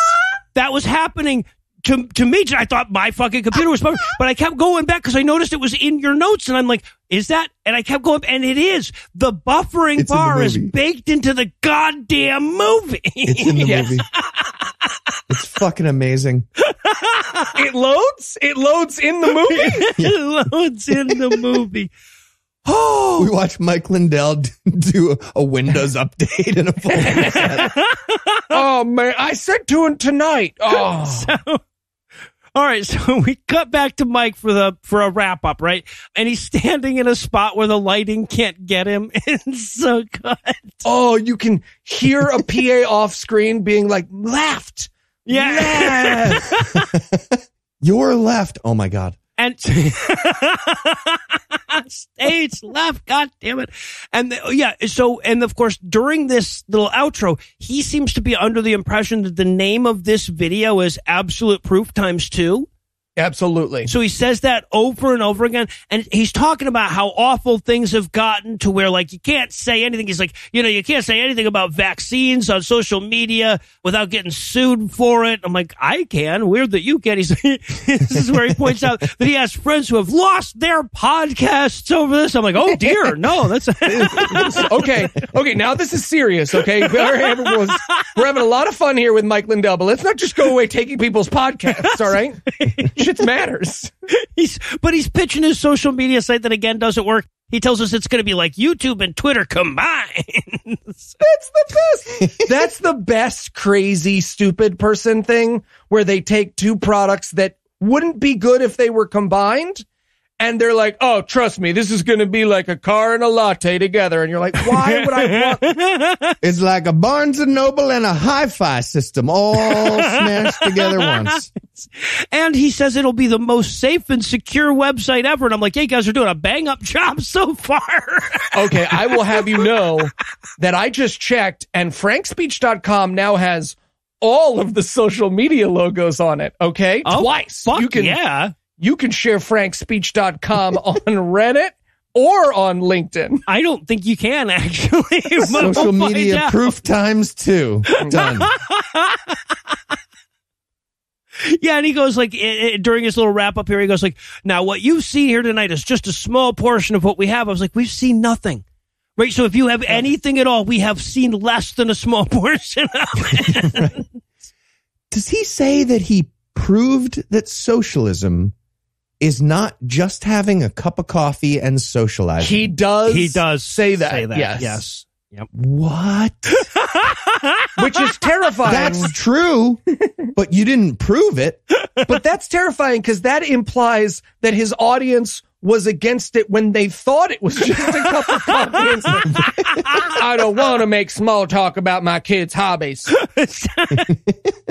that was happening to to me. I thought my fucking computer was buffering, but I kept going back because I noticed it was in your notes, and I'm like, is that? And I kept going, and it is. The buffering it's bar the is baked into the goddamn movie. It's in the yes. movie. It's fucking amazing. It loads? It loads in the movie? It loads in the movie. Oh, we watched Mike Lindell do a Windows update in a full Oh, man. I said to him tonight. Oh. So, all right. So we cut back to Mike for the for a wrap up. Right. And he's standing in a spot where the lighting can't get him. It's so good. Oh, you can hear a P A off screen being like left. Yeah. Yes. Your left. Oh, my God. And stage left, god damn it. And the, yeah, so and of course during this little outro, he seems to be under the impression that the name of this video is Absolute Proof times two. Absolutely. So he says that over and over again, and he's talking about how awful things have gotten to where, like, you can't say anything. He's like, you know, you can't say anything about vaccines on social media without getting sued for it. I'm like, I can. Weird that you can. He's like, this is where he points out that he has friends who have lost their podcasts over this. I'm like, oh dear, no, that's okay. Okay, now this is serious. Okay, we're having a lot of fun here with Mike Lindell, but let's not just go away taking people's podcasts. All right. Shit matters. He's, but he's pitching his social media site that, again, doesn't work. He tells us it's going to be like YouTube and Twitter combined. That's the best. That's the best crazy, stupid person thing where they take two products that wouldn't be good if they were combined. And they're like, oh, trust me, this is going to be like a car and a latte together. And you're like, why would I want? It's like a Barnes and Noble and a hi-fi system all smashed together once. And he says it'll be the most safe and secure website ever. And I'm like, hey, you guys are doing a bang-up job so far. Okay, I will have you know that I just checked, and frank speech dot com now has all of the social media logos on it, okay? Oh, twice. Fuck, you can, yeah. You can share frank speech dot com on Reddit or on LinkedIn. I don't think you can, actually. Social media proof times two. Done. Yeah, and he goes, like, it, it, during his little wrap-up here, he goes, like, now what you see here tonight is just a small portion of what we have. I was like, we've seen nothing. Right? So if you have anything at all, we have seen less than a small portion of it. Right. Does he say that he proved that socialism is not just having a cup of coffee and socializing? He does. He does say that. Say that. Yes. Yes. Yep. What? Which is terrifying. That's true, but you didn't prove it. But that's terrifying because that implies that his audience was against it when they thought it was just a cup of coffee. I don't want to make small talk about my kids' hobbies.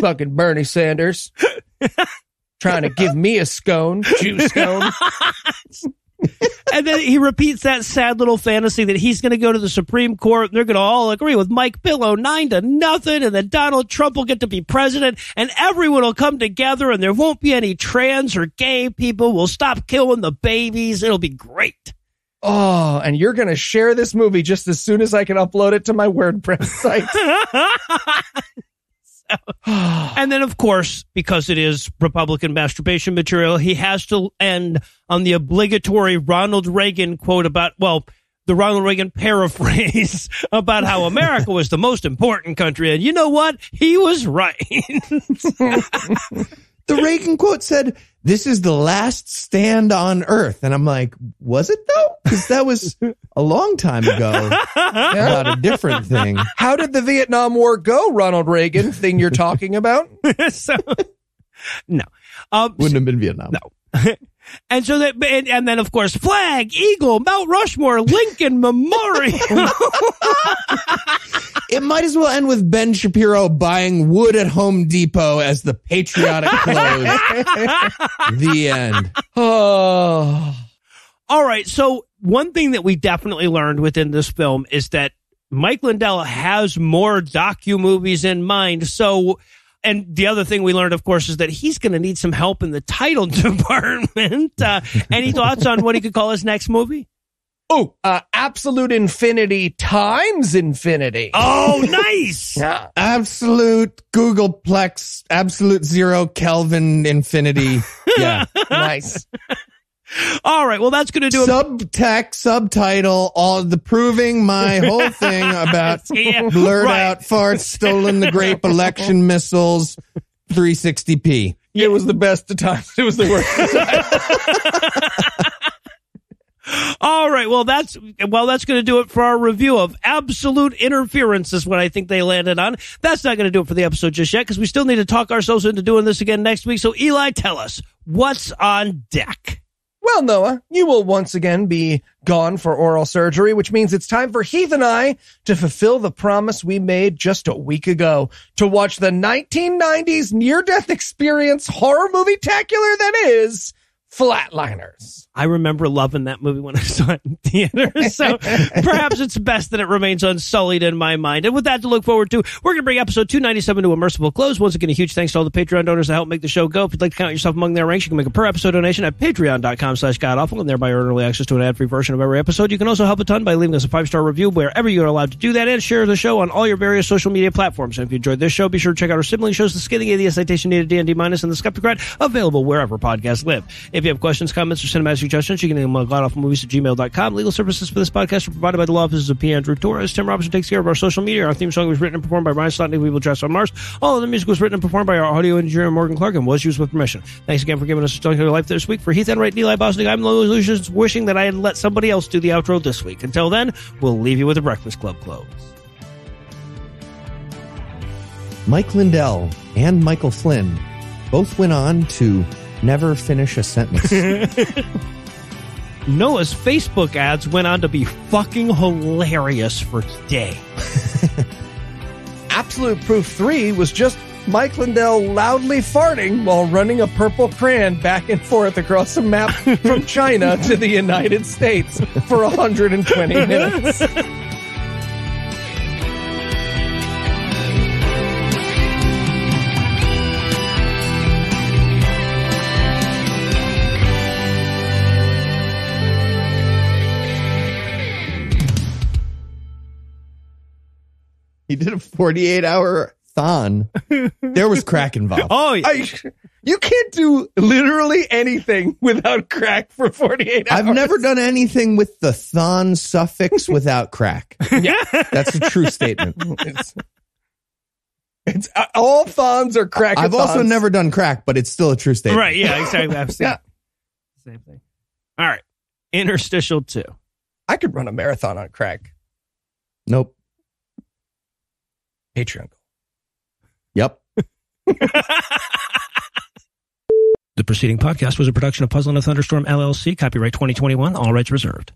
Fucking Bernie Sanders. Trying to give me a scone, Jew scone. And then he repeats that sad little fantasy that he's going to go to the Supreme Court. And they're going to all agree with Mike Pillow nine to nothing. And then Donald Trump will get to be president and everyone will come together and there won't be any trans or gay people. We'll stop killing the babies. It'll be great. Oh, and you're going to share this movie just as soon as I can upload it to my WordPress site. And then, of course, because it is Republican masturbation material, he has to end on the obligatory Ronald Reagan quote about, well, the Ronald Reagan paraphrase about how America was the most important country. And you know what? He was right. The Reagan quote said, this is the last stand on earth. And I'm like, was it though? Because that was a long time ago about a different thing. How did the Vietnam War go, Ronald Reagan, thing you're talking about? So, no. Um, Wouldn't have been Vietnam. No. And so that, and, and then of course, flag, eagle, Mount Rushmore, Lincoln Memorial. It might as well end with Ben Shapiro buying wood at Home Depot as the patriotic close. The end. Oh. All right. So one thing that we definitely learned within this film is that Mike Lindell has more docu-movies in mind. So, and the other thing we learned, of course, is that he's going to need some help in the title department. Uh, any thoughts on what he could call his next movie? Oh, uh, Absolute Infinity times Infinity. Oh, nice. Yeah. Absolute Googleplex, Absolute Zero, Kelvin Infinity. Yeah, nice. All right, well, that's going to do it. Subtext, subtitle, all the proving my whole thing about yeah, blurred right. out farts, stolen the grape, election missiles, three sixty p. Yeah. It was the best of times. It was the worst of times. All right, well, that's well, that's going to do it for our review of Absolute Interference is what I think they landed on. That's not going to do it for the episode just yet because we still need to talk ourselves into doing this again next week. So, Eli, tell us, what's on deck? Well, Noah, you will once again be gone for oral surgery, which means it's time for Heath and I to fulfill the promise we made just a week ago to watch the nineteen nineties near-death experience horror movie-tacular that is Flatliners. I remember loving that movie when I saw it in theaters, so perhaps it's best that it remains unsullied in my mind. And with that to look forward to, we're going to bring episode two ninety-seven to a merciful close. Once again, a huge thanks to all the Patreon donors that help make the show go. If you'd like to count yourself among their ranks, you can make a per-episode donation at patreon dot com slash godawful and thereby earn early access to an ad-free version of every episode. You can also help a ton by leaving us a five-star review wherever you are allowed to do that and share the show on all your various social media platforms. And if you enjoyed this show, be sure to check out our sibling shows, The Scathing Atheist, Citation Needed, D and D Minus, and The Skeptocrat, available wherever podcasts live. If you have questions, comments, or cinematic suggestions, you can email godawfulmovies at gmail dot com. Legal services for this podcast are provided by the law offices of P. Andrew Torres. Tim Robinson takes care of our social media. Our theme song was written and performed by Ryan Slotnick. We will dress on Mars. All of the music was written and performed by our audio engineer Morgan Clark and was used with permission. Thanks again for giving us a chunk of your life this week. For Heath Enwright and Eli Bosnick, I'm Noah Lugeons, wishing that I had let somebody else do the outro this week. Until then, we'll leave you with a Breakfast Club close. Mike Lindell and Michael Flynn both went on to never finish a sentence. Noah's Facebook ads went on to be fucking hilarious for today. Absolute Proof three was just Mike Lindell loudly farting while running a purple crayon back and forth across a map from China to the United States for one hundred twenty minutes. He did a forty-eight hour thon. There was crack involved. Oh, yeah. I, you can't do literally anything without crack for forty-eight hours. I've never done anything with the thon suffix without crack. Yeah. That's a true statement. It's, it's uh, all thons are crack. I've also never done crack, but it's still a true statement. Right. Yeah, exactly. I've seen yeah. Same thing. All right. Interstitial two. I could run a marathon on crack. Nope. Patreon. Yep. The preceding podcast was a production of Puzzle and a Thunderstorm, L L C. Copyright twenty twenty-one. All rights reserved.